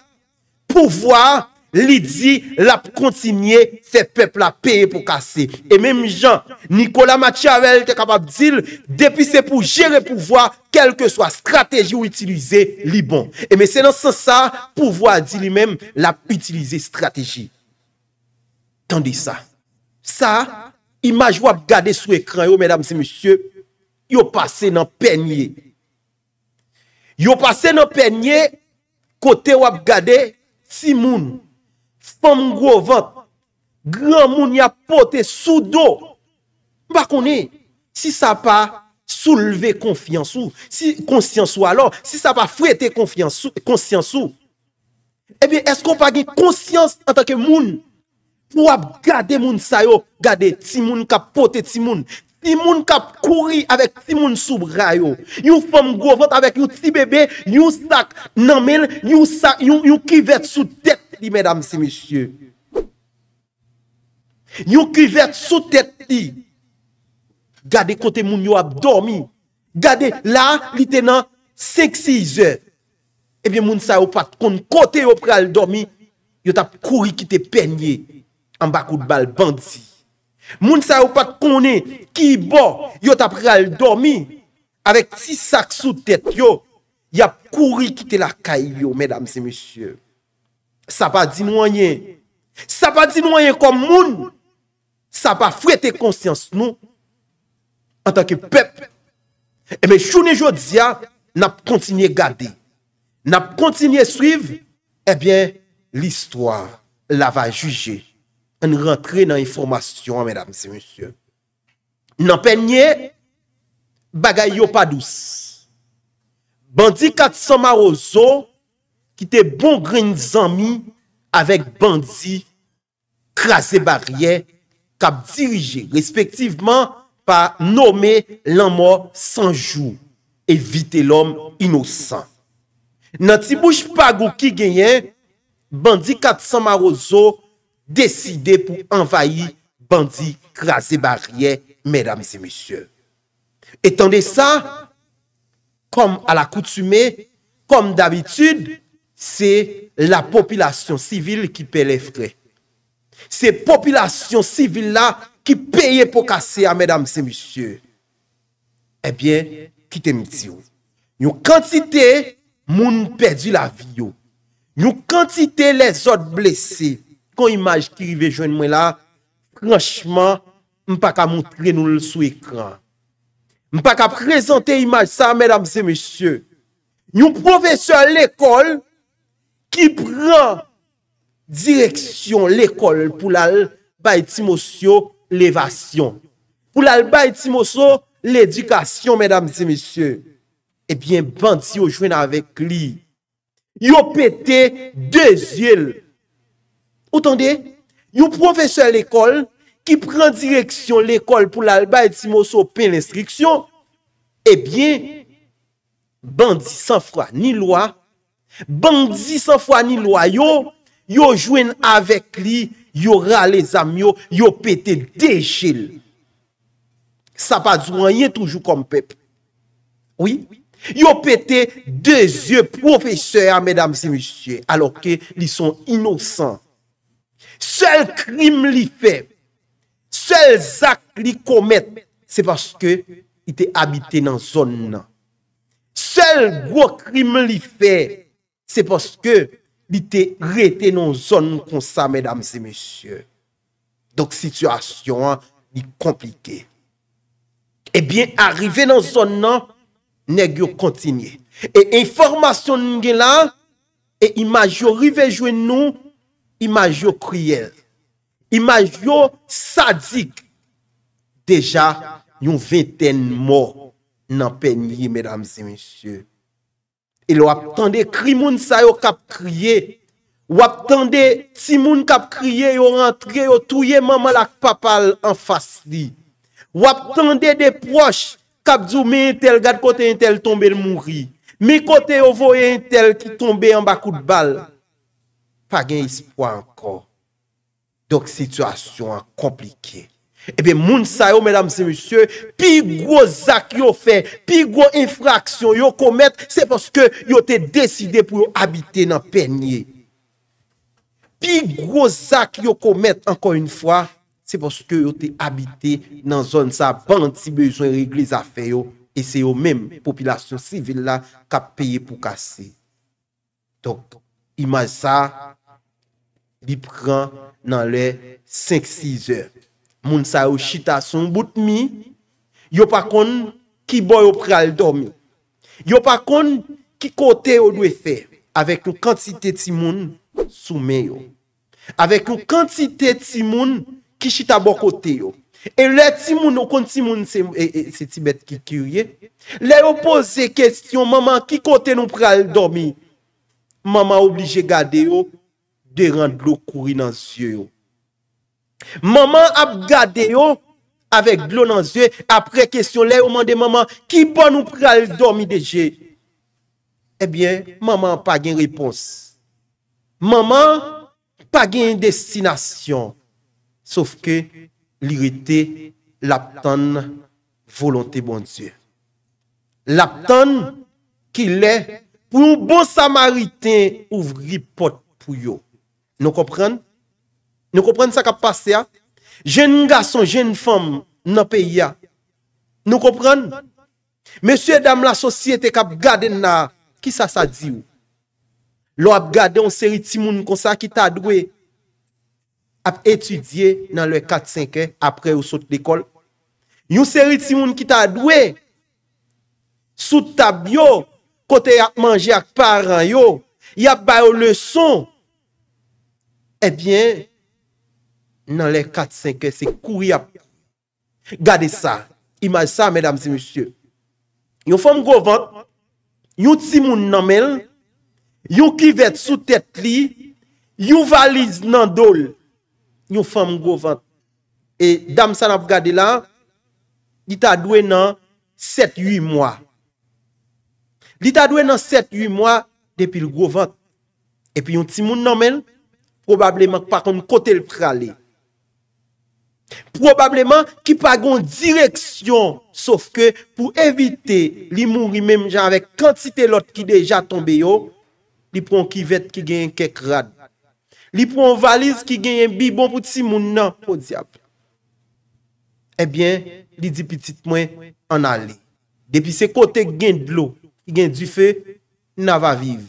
pouvoir, l'idi, la continuer, ces peuples à payer pour casser. Et même Jean, Nicolas Machiavel, qui est capable de dire, depuis c'est pour gérer pouvoir, quelle que soit stratégie ou utiliser, li bon. Et mais c'est dans ce sens ça, pouvoir dit lui-même, la utiliser stratégie. Tendez ça. Ça, image ou à regarder sur l'écran, mesdames et messieurs, yo passé dans Pernier. Yo passé dans Pernier côté wap gade ti moun, femme gros vent, grand moun y a poté sous dos. M'pa konne si ça pas soulever confiance ou si conscience ou alors si ça pas fréter confiance ou conscience ou. Eh bien est-ce qu'on pas gen conscience en tant que moun pour wap gade moun sa yo, gade ti moun k'ap poté ti moun. Ti moun kap kouri avec ti moun sou bra yo. Yon femme gros vent avec yon ti bébé, yon sac nan men, yon sac, yon cuvette sous tête, li mesdames et messieurs. Yon cuvette sous tête li. Gade kote moun yo ap dormi. Gade la, li te nan 5-6 heures. Eh bien moun sa yo pat kon kote yo pral dormi, yo tap kouri ki te penye en bas coup de balle bandit. Moun sa ou pas koné ki bo yo t'a pral dormi avec ti sac sous tête yo y a couru quitter la caille yo mesdames et messieurs. Ça pas dit nous rien, ça pas dit nous rien comme moun, ça pas fréter conscience nous en tant que peuple. Et mais journée jodia n'a continuer garder, n'a continuer suivre. Eh bien l'histoire la va juger. On rentre dans l'information, mesdames et messieurs. Nan Peigné, bagay yo pas douce. Bandi 400 Marozo qui était bon grain zami avec bandi crasé barrière cap dirigé respectivement par nommé l'anmo sans jour éviter l'homme innocent. Nan ti bouche pagou ki genyen bandi 400 Marozo décidé pour envahir bandi crasé barrière mesdames et messieurs. Étendez ça comme à l'accoutumée, comme d'habitude, c'est la population civile qui paie les frais. C'est la population civile-là qui paye pour casser, mesdames et messieurs. Eh bien, qui te dit, une quantité, moun perdu la vie. Une quantité, les autres blessés. Quand image qui arrive jeune moi là, franchement, je ne peux pas montrer nous sur l'écran. Je ne peux pas présenter l'image ça, mesdames et messieurs. Un professeur à l'école qui prend direction l'école pour la baye Timosio l'évasion. Pour la baye Timosio l'éducation, mesdames et messieurs. Eh bien, bandit au jouen avec lui. Yo pété deux yeux. Entendez? Un professeur à l'école qui prend direction l'école pour l'alba et Timoso peine l'instruction, eh bien, bandit sans foi ni loi, bandit sans foi ni loi, yo jouen avec lui, yo rale zam yo pété déchil. Ça pas du rien toujours comme peuple. Oui, yo pété deux yeux professeurs, mesdames et messieurs, alors que ils sont innocents. Seul crime li fait, seul acte li commet, c'est parce que il était habité dans zone. Seul gros crime li fait, c'est parce que il était resté dans zone comme ça, mesdames et messieurs. Donc situation est compliquée. Eh bien, arrivé dans zone là, nèg yo continuer. Et information nèg là et image yo rive joue nous, image yo cruel. Image yo sadique. Déjà, yon vingtaine morts dans Pernier, mesdames et messieurs. Et l'on attendait crimoun sa yo kap crié. Ou attendait timoun kap crié, yo rentré, yo touye maman la papal en face li. Ou attendait des proches kap djou men tel gade côté tel tombe mouri. Mais côté yo voye tel qui tombe en bas coup de balle. Pas gain espoir encore. Donc, situation compliquée. Eh bien, moun sa yo, mesdames et messieurs, pi gros zak yo fait, pi gros infraction yo commet, c'est parce que yo te décidé pour habiter dans Pernier. Pi gros zak yo commet, encore une fois, c'est parce que yo te habité dans zone sa bandit besoin régler affaire yo, et c'est yo même population civile là qui a payé pour casser. Donc, image ça, il prend dans les 5-6 heures. Moun sa yo chita son bout mi, yo pa kon ki boy yo pral dormi. Yo pa kon ki kote yo dwe fè avec une quantité ti moun sou men yo. Avec une quantité ti moun ki chita bon kote yo. Et le ti moun ou kon ti moun c'est ti bête ki curieux. Le yo pose question maman ki kote nou pral dormi. Maman obligé garder yo de rendre l'eau courir dans les yeux. Maman a gardé yo avec de l'eau dans les yeux. Après question, là, on demande maman, qui bon nous pral dormi déjà? Eh bien, maman pas gen réponse. Maman pas gen destination. Sauf que l'irrité l'abtane volonté bon Dieu. L'abtane qu'il est pour un bon samaritain ouvrir porte pour yo. Nous comprenons? Nous comprenons ça qui a passé. Jeune garçon, jeune femme dans le pays. Nous comprenons? Monsieur et dame, la société qui a gardé na, qui ça ça dit? L'on a gardé en série de moun comme ça qui t'a doué a étudié dans le 4-5 ans après au saut de l'école. Une série de moun qui t'a doué sous tabio côté a manger avec parents yo, y a ba leçon. Eh bien, dans les 4-5 heures, c'est courir. Gardez ça. Image ça, mesdames et messieurs. Une femme gouvernante yon ti moun nan mel, yon kivet sous tête li, yon valise nan dol, yon femme go vant. Et dame sa n'a gade là, li ta doué nan 7-8 mois. Li ta doué nan 7-8 mois depuis le gros vent. Et puis yon ti moun nan mel, probablement pas comme côté le pralé. Probablement qui pas gon direction, sauf que pour éviter li mouri même genre avec quantité l'autre qui déjà tombé yo, li prend kivette qui gagne quelques rad, li prend valise qui gagne bibon pour ti moun nan au diable. Eh bien li dit petit moins en aller depuis ce côté gagne de l'eau, gagne du feu, n'a va vivre.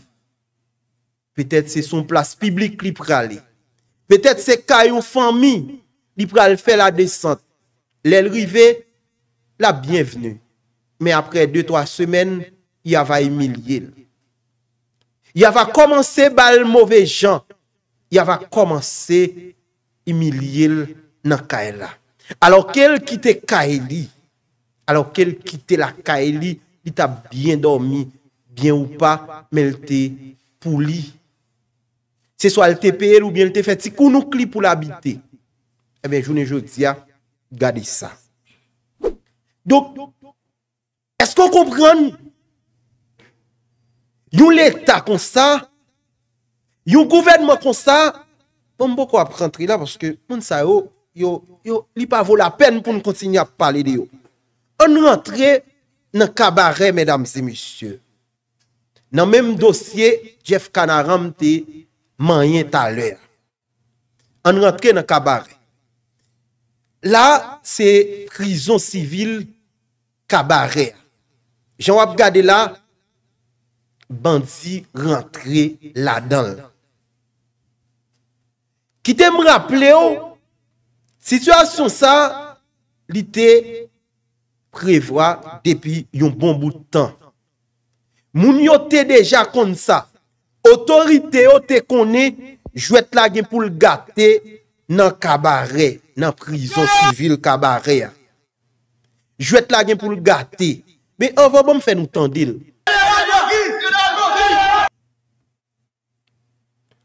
Peut-être c'est son place publique li pralé, peut-être c'est caillou famille li pral fait la descente. L'el rive, la bienvenue. Mais après 2-3 semaines, il va humilier. Il va commencer bal mauvais gens. Il va commencer humilier dans Kaela. Alors qu'elle quitte Kaeli, alors qu'elle quitte la Kaeli, il t'a bien dormi, bien ou pas, mais elle te pour lui. C'est soit elle te paye ou bien elle te fait si kounoukli pour l'habiter. Eh bien, journée aujourd'hui, gardez ça. Donc, est-ce qu'on comprend? Yon l'État comme ça, yon gouvernement comme ça, bon, beaucoup à rentrer là parce que, bon, ça, li pas vaut la peine pour nous continuer à parler de yo. On rentre dans le cabaret, mesdames et messieurs. Dans le même dossier, Jeff Canaran te manyen tout à l'heure. On rentre dans le cabaret. Là, c'est prison civile cabaret. J'en ai regardé là, bandit rentré là-dedans. Qui te me rappelé, situation ça, l'ité prévoit depuis un bon bout de temps. Moun yo te déjà comme ça. Autorité yo te connaît, jouet la gen pour le gâter dans cabaret. Dans prison civile cabaret. Je vais te la pour le gâter. Mais on va me faire nous tendre.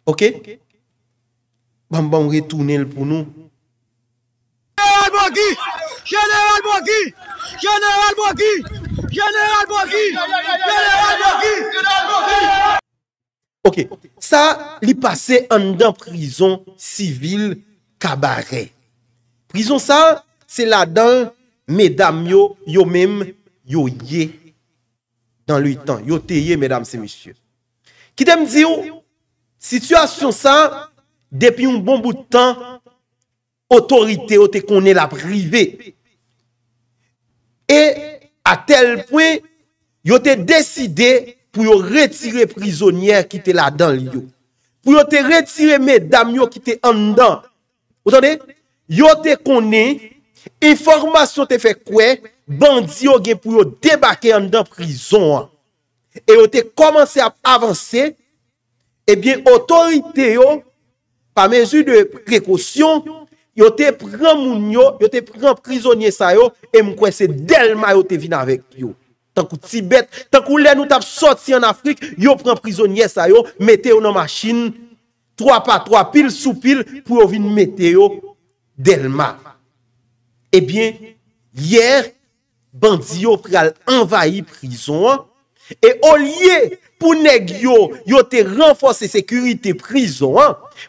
OK? Bon, retourner pour nous. Général Bogui! Général Bogui! Général Bogui! Général Bogui! OK. Ça, il passait en dans prison civile cabaret. Prison ça, c'est là-dedans, mesdames, yo même, yo yé, dans le temps, yo téye, mesdames et messieurs. Qui t'aime dire, situation ça, depuis un bon bout de temps, autorité, yo te connaît la privée. Et, à tel point, yo te décidé pour yo retirer prisonnières qui te là-dedans, yo. Pour yo te retirer, mesdames, yo qui te en dedans. Vous entendez? Yo te connaît, information te fait quoi, bandi yo gen pou yo débarquer en dans prison. Et yo te commencé à avancer, et bien autorité yo, par mesure de précaution, yo te prend moun yo, yo te prend prisonnier sa yo, et m'kwe se Delma yo te vin avec yo. Tant que Tibet, tant que lè nou tap sorti en Afrique, yo prend prisonnier sa yo, mette yo dans machine, 3 par 3, pile sous pile, pour yo vin mette yo Delma. Eh bien, hier, bandi yo pral envahi prison. Et au lieu pour nèg yo, yo te renforcer sécurité prison,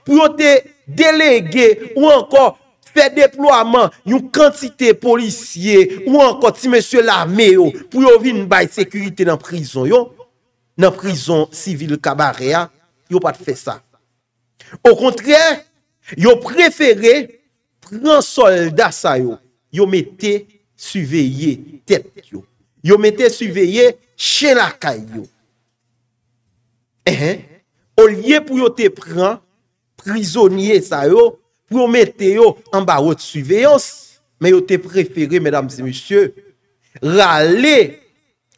pour yo te déléguer ou encore faire déploiement une quantité policier ou encore ti monsieur l'armée pour yo vinn bay sécurité dans prison yo, dans prison civile cabaret, yo pas fait ça. Au contraire, yo préféré prend soldat sa yo, yo mette surveiller tête yo, yo mette surveiller chien la caille yo. Au lieu pour yo te prend prisonnier sa yo, pour yo mette yo en bas haute surveillance, mais yo te préféré, mesdames et messieurs, râler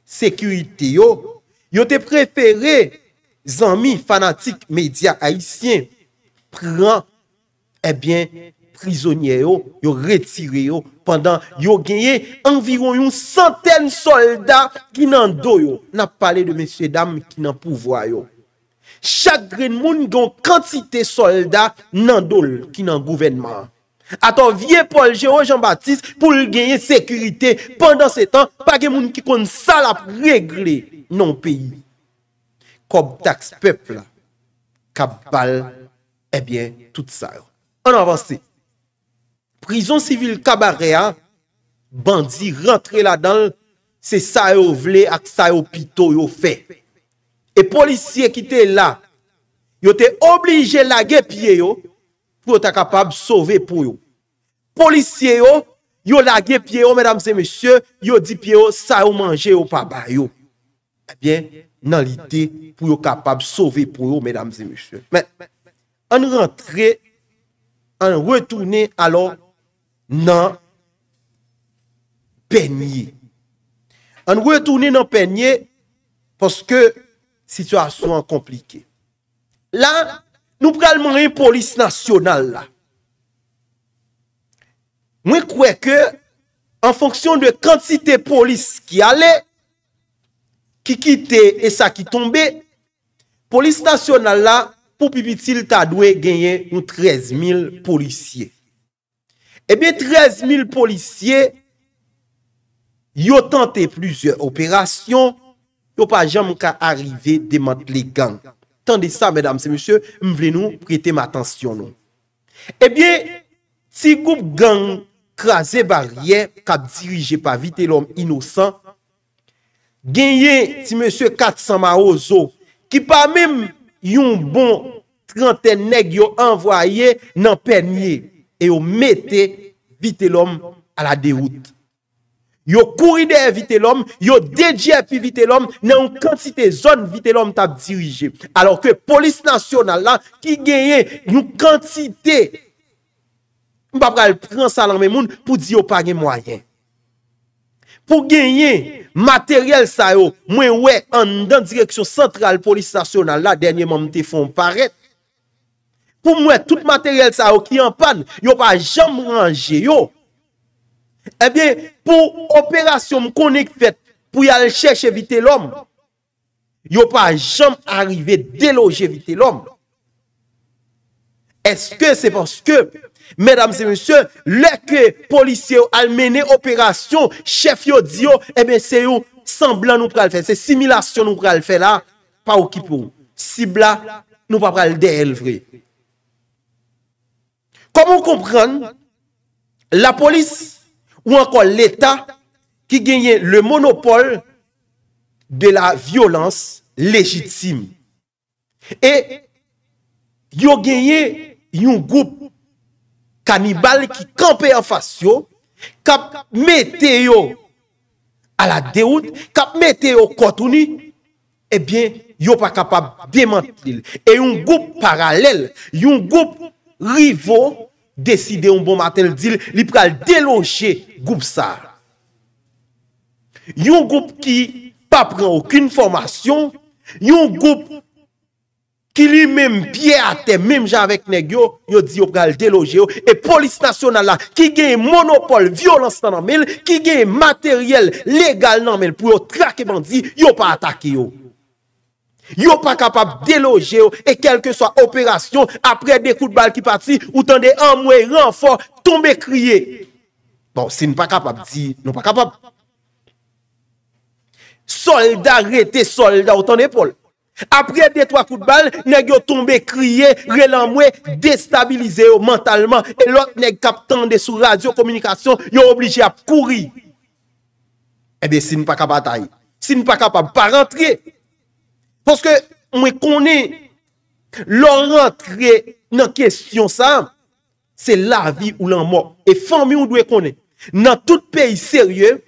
sécurité yo, yo te préféré zami fanatique média haïtien prend eh bien prisonniers, ils ont retiré pendant, ils ont gagné environ une centaine de soldats qui n'ont pas. N'a parlé de messieurs dames qui n'ont pouvoir. Chaque monde a une quantité de soldats qui n'ont gouvernement. Attends, vieux Paul Jean-Baptiste, pour gagner sécurité pendant ce temps, pas de monde qui compte ça la régler dans le pays. Comme taxe peuple, cabal, eh bien, tout ça. On avance. Prison civile Cabaret, bandit rentré là-dedans, c'est ça yo vle ak ça yo pito yo fait. Et policiers qui étaient là, yo étaient obligés de laguer pied yo pour être capable de sauver pour yo. Policiers yo lagué pied yo, mesdames et messieurs, yo dit pied yo ça yo manger yo pa ba yo. Eh bien, dans l'idée pour yo capable de sauver pour yo, mesdames et messieurs. Mais on rentrait, on retourner alors dans Pernier. On retourner dans Pernier parce que situation compliquée. Là, nous prenons une police nationale là. Moi crois que en fonction de quantité de police qui allait, qui quittait et ça qui tombait, police nationale là pour Pipitil, t'as dû gagner 13 000 policiers. Eh bien, 13 000 policiers, ils ont tenté plusieurs opérations, ils n'ont pas jamais arrivé à démanteler les gangs. Tendez ça, mesdames et messieurs, je voulais nous prêter ma attention. Eh bien, si groupe gang crasé barrière, cap dirigé par vite l'homme innocent, gagné, si monsieur 400 marozo, qui pas même yon bon trentaine nèg yo envoyé dans Pernier et yo mette vite l'homme à la déroute. Yo couri derrière vite l'homme, yo dédié puis vite l'homme dans une quantité zone vite l'homme t'a dirigé. Alors que police nationale là qui gagne une quantité m'pa pral prend ça dans même monde pour dire yo pa gen moyen. Pour gagner matériel ça yo, moi ouais en dans direction centrale police nationale là dernièrement m'te font paraître. Pour moi tout matériel ça yo qui en panne, yo pas jamais rangé yo. Eh bien pour opération connect fait pour y aller chercher vite l'homme, yo pas jamais arrivé déloger vite l'homme. Est-ce que c'est parce que, mesdames et messieurs, les policiers ont mené opération, chef yo dit, eh bien, c'est yo semblant nous pral faire, c'est simulation nous pral faire là, pas au qui pour. Cibla, nous pas pral délever. Comment comprendre la police ou encore l'État qui gagne le monopole de la violence légitime? Et, yo gagné un groupe cannibale qui campait en face yo, cap mette yo à la déroute, cap mette yo kotouni, eh bien, yo pas capable de démanteler. Et un groupe parallèle, un groupe rivaux décide un bon matin dit, il pral déloger groupe ça. Un groupe qui pas prend aucune formation, un groupe qui lui même pied à terre, même gens avec Negio, yo dit yo pral déloger yo. Et police nationale là, qui gagne monopole, violence dans le qui gagne matériel légal dans le pour traquer bandit, yo pas attaquer yo. Yo pas capable déloger yo. Et quelle que soit opération, après des coups de balle qui parti, ou tendez un mois renfort, tomber crier. Bon, si nous pas capable, dit, nous pas capable. Soldats arrêtés, soldats autant d'épaule. Après des trois coups de balle, nèg yo tombé crier, relamwe, déstabilisé mentalement et l'autre nèg k'ap tande sous radio communication, yo obligé à courir. Eh bien si nous pas capable bataille, si nous pas capable pas rentrer. Parce que moi connais leur rentrer dans question ça, c'est la vie ou la mort et famille on doit connaître. Dans tout pays sérieux,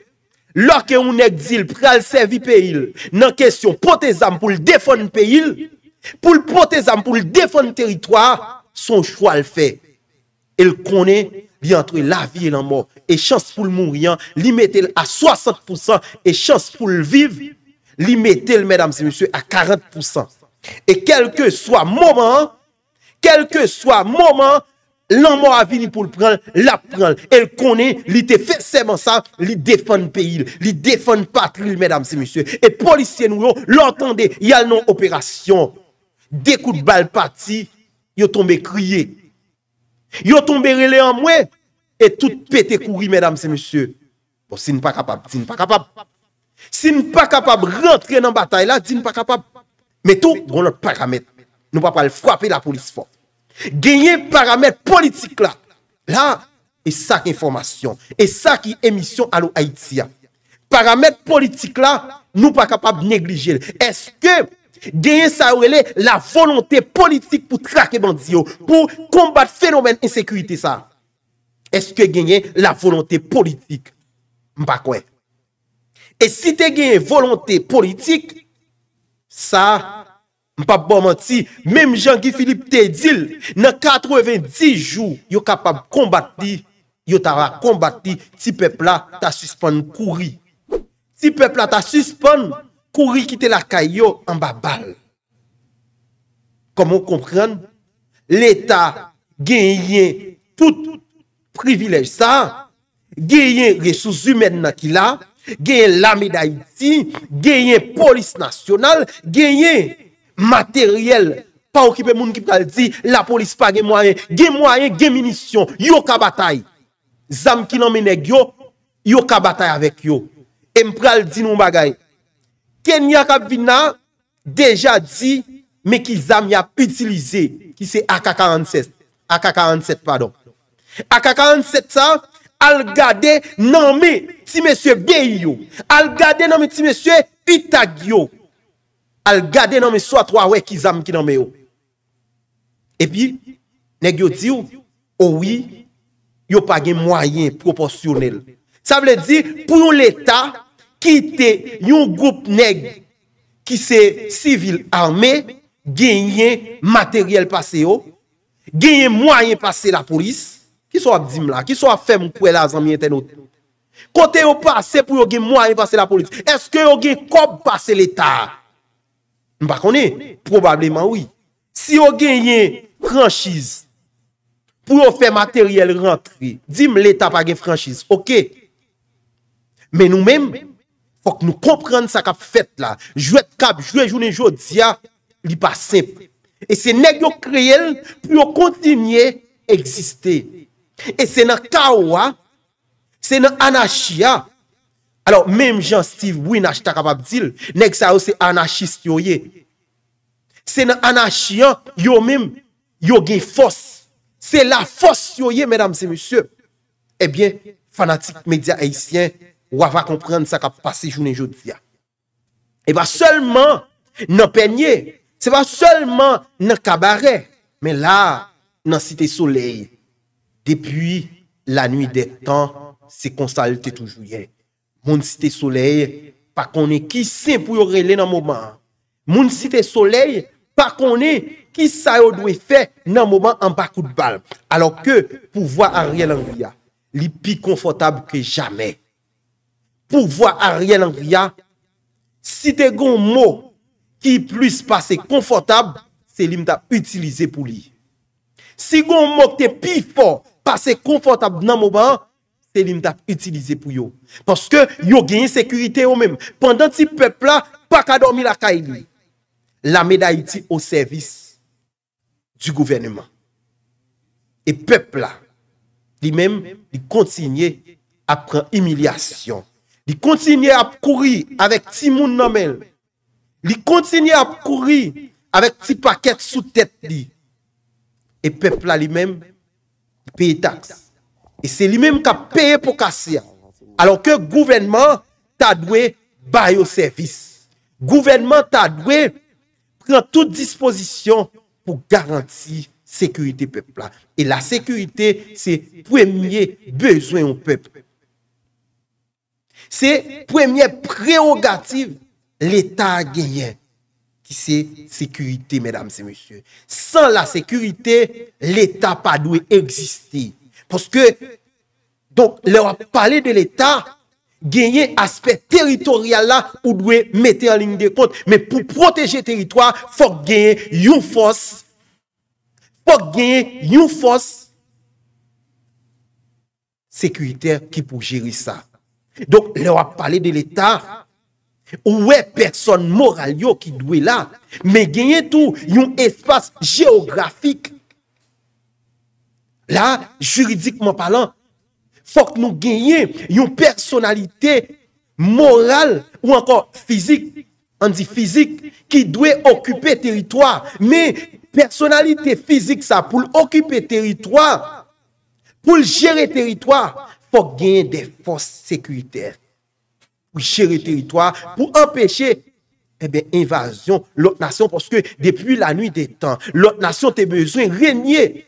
lorsque on exil pral servi pays, dans question potésam pour le défendre pays, pour le potésam pour le défendre territoire, son choix le fait. Il connaît bien entre la vie et la mort et chance pour le mourir, il mettait à 60% et chance pour le vivre, il mettait mesdames et messieurs à 40%. Et quel que soit moment, L'homme a venu pour le prendre, la prendre. Elle connaît, il te fait seulement ça, il défend le pays, il défend la patrie, mesdames et messieurs. Et policiers, nous, l'entendez, il y a une opération. Des coups de balle partis, ils tombent criés. Ils tombent relais en moi, et tout pété courir, mesdames et messieurs. Bon, si nous ne sommes pas capables, si nous ne sommes pas capables, si nous ne sommes pas capables de rentrer dans la bataille là, si nous ne sommes pas capables, mais tout, on ne peut pas paramètre. Nous ne pouvons pas frapper la police forte. Gagner paramètre politique là. Là, et ça qui est information. Et ça qui est émission à l'Haïti. Paramètre politique là, nous ne sommes pas capables de négliger. Est-ce que gagner ça relève la volonté politique pour traquer bandits, pour combattre le phénomène d'insécurité ça? Est-ce que gagner la volonté politique? M'pas quoi. Et si tu as une volonté politique, ça, m'pas bon menti, même Jean-Guy Philippe te dit, dans 90 jours, yo capable de combattre, yo t'a combattu, ti peuple là, t'a suspendu courir. Ti peuple là, t'a suspendu courir quitter la caillou en bas balle. Comment comprendre? L'État gagne tout privilège ça. Gagne ressources humaines qui là, gagne Lame Dayiti, gagne police nationale, gagne matériel, pas occupé moun qui pral di, la police pas gagne moyen, gagne munitions, yo ka bataille. Zam ki nan meneg yo, yo ka bataille avec yo. Et m'pral di nou bagay. Kenya kap vina déjà dit mais qui zam y a utilisé, qui c'est AK-47. AK-47 pardon. AK-47 ça al gade nan me ti monsieur Beyo, al gade nan me ti monsieur Itagyo, al gade nan me soit trois ouais ki zam ki nan me yo. Et puis nèg yo di oh oui, yo pa gen moyen proportionnel. Ça veut dire pour l'état quitter yon groupe nèg qui c'est civil armé, gagner matériel passé yo, gagner moyen passer la police. Qui soit abdim là, qui soit fait m'koué la zanmi internaute. Côté yo passé pour yo gen moyen passer la police. Est-ce que yo gen kop passer l'état? M'pa connait, probablement oui. Si yo gen franchise pour yo faire matériel rentrer, dim l'état pas gen franchise. OK. Mais nous-mêmes, faut que nous comprendre ça qu'a fait là. Jouer cap, jouer journée jodia, li pas simple. Et c'est nèg yo créel pour continuer exister. Et c'est dans le chaos, c'est dans l'anarchie. Alors, même Jean-Steve Winach est capable de dire, nèg sa c'est anarchiste. C'est dans l'anarchie, yo même, yo gen force. C'est la force, mesdames et messieurs. Eh bien, fanatique média haïtien, ou va comprendre ça qui a passé journée aujourd'hui. Et pas seulement dans Pernier, c'est pas seulement dans Cabaret, mais là, dans Cité Soleil. Depuis la nuit des temps, c'est qu'on s'alte toujours. Mon Cité Soleil, pas qu'on est qui c'est pour relever dans le moment. Mon Cité Soleil, pas qu'on est qui ça doit faire dans le moment en bas coup de balle. Alors que pouvoir Ariel Henry, li plus confortable que jamais. Pouvoir Ariel Henry, si tu as un mot qui plus passe confortable, c'est lui qui utilisé pour lui. Si tu as un mot qui est plus fort, passer confortable dans le moment, c'est lui qui utilisé pour yo. Parce que yo gagne sécurité yo même. Pendant que le peuple là, pas qu'à dormir la caille. La médaille au service du gouvernement. Et le peuple là, lui-même, il continue à prendre humiliation. Il continue à courir avec Timoun Namel. Il continue à courir avec petit paquet sous tête. Et le peuple là lui-même, paye taxe. Et c'est lui-même qui a payé pour casser. Alors que le gouvernement t'a doué bail au service. Le gouvernement t'a doué prendre toute disposition pour garantir la sécurité du peuple. Et la sécurité, c'est le premier besoin au peuple. C'est la première prérogative que l'État a gagnée. Qui c'est sécurité, mesdames et messieurs. Sans la sécurité, l'État pas doit exister. Parce que, donc, leur parler de l'État, gagner aspect territorial là, ou doit mettre en ligne de compte. Mais pour protéger le territoire, il faut gagner une force. Il faut gagner une force sécuritaire qui pour gérer ça. Donc, là, on va parler de l'État. Ouais, personne morale qui doit là, mais gagner tout, un espace géographique. Là, juridiquement parlant, faut que nous gagnions une personnalité morale ou encore physique, on dit physique, qui doit occuper territoire. Mais personnalité physique, ça, pour occuper territoire, pour gérer territoire, faut gagner des forces sécuritaires. Pour gérer territoire, pour empêcher invasion l'autre nation, parce que depuis la nuit des temps, l'autre nation a besoin de régner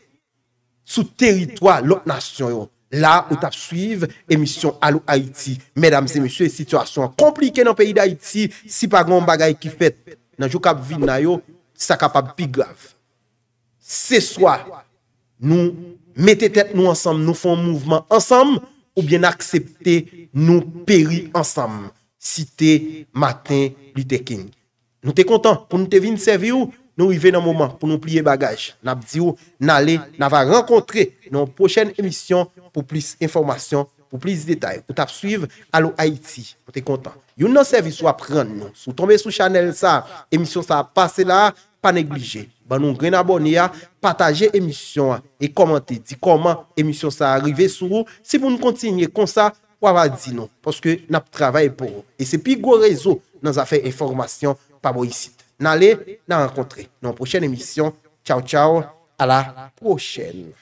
sous territoire l'autre nation. Là où tu suivi émission Allô Haïti. Mesdames et messieurs, situation compliquée dans le pays d'Haïti, si pas grand bagaille qui fait dans le jour cap vinn yo, ça capable plus grave. C'est soit nous mettez tête nous ensemble, nous faisons mouvement ensemble, ou bien accepter nous périr ensemble. Cité matin Luther King. Nous sommes contents pour nous te venir servir ou nous arrivons dans le moment pour nous plier bagage. Nous avons dit nous allons rencontrer dans la prochaine émission pour plus d'informations, pour plus de détails. Vous tapez suivre Allô Haïti. Nous sommes contents. Vous avez un service à prendre. Si vous tombez sur Chanel, ça, émission ça passe là, pas négliger. Bon, nous vous abonnez, partagez l'émission et commentez. Dites comment l'émission ça arrivé sur vous. Si vous nous continuez comme ça, vous allez dire non. Parce que nous travaillons pour vous. Et c'est plus gros réseau dans les affaires d'information par vous ici. N'allez, nous rencontrer dans la prochaine émission. Ciao, ciao. À la prochaine.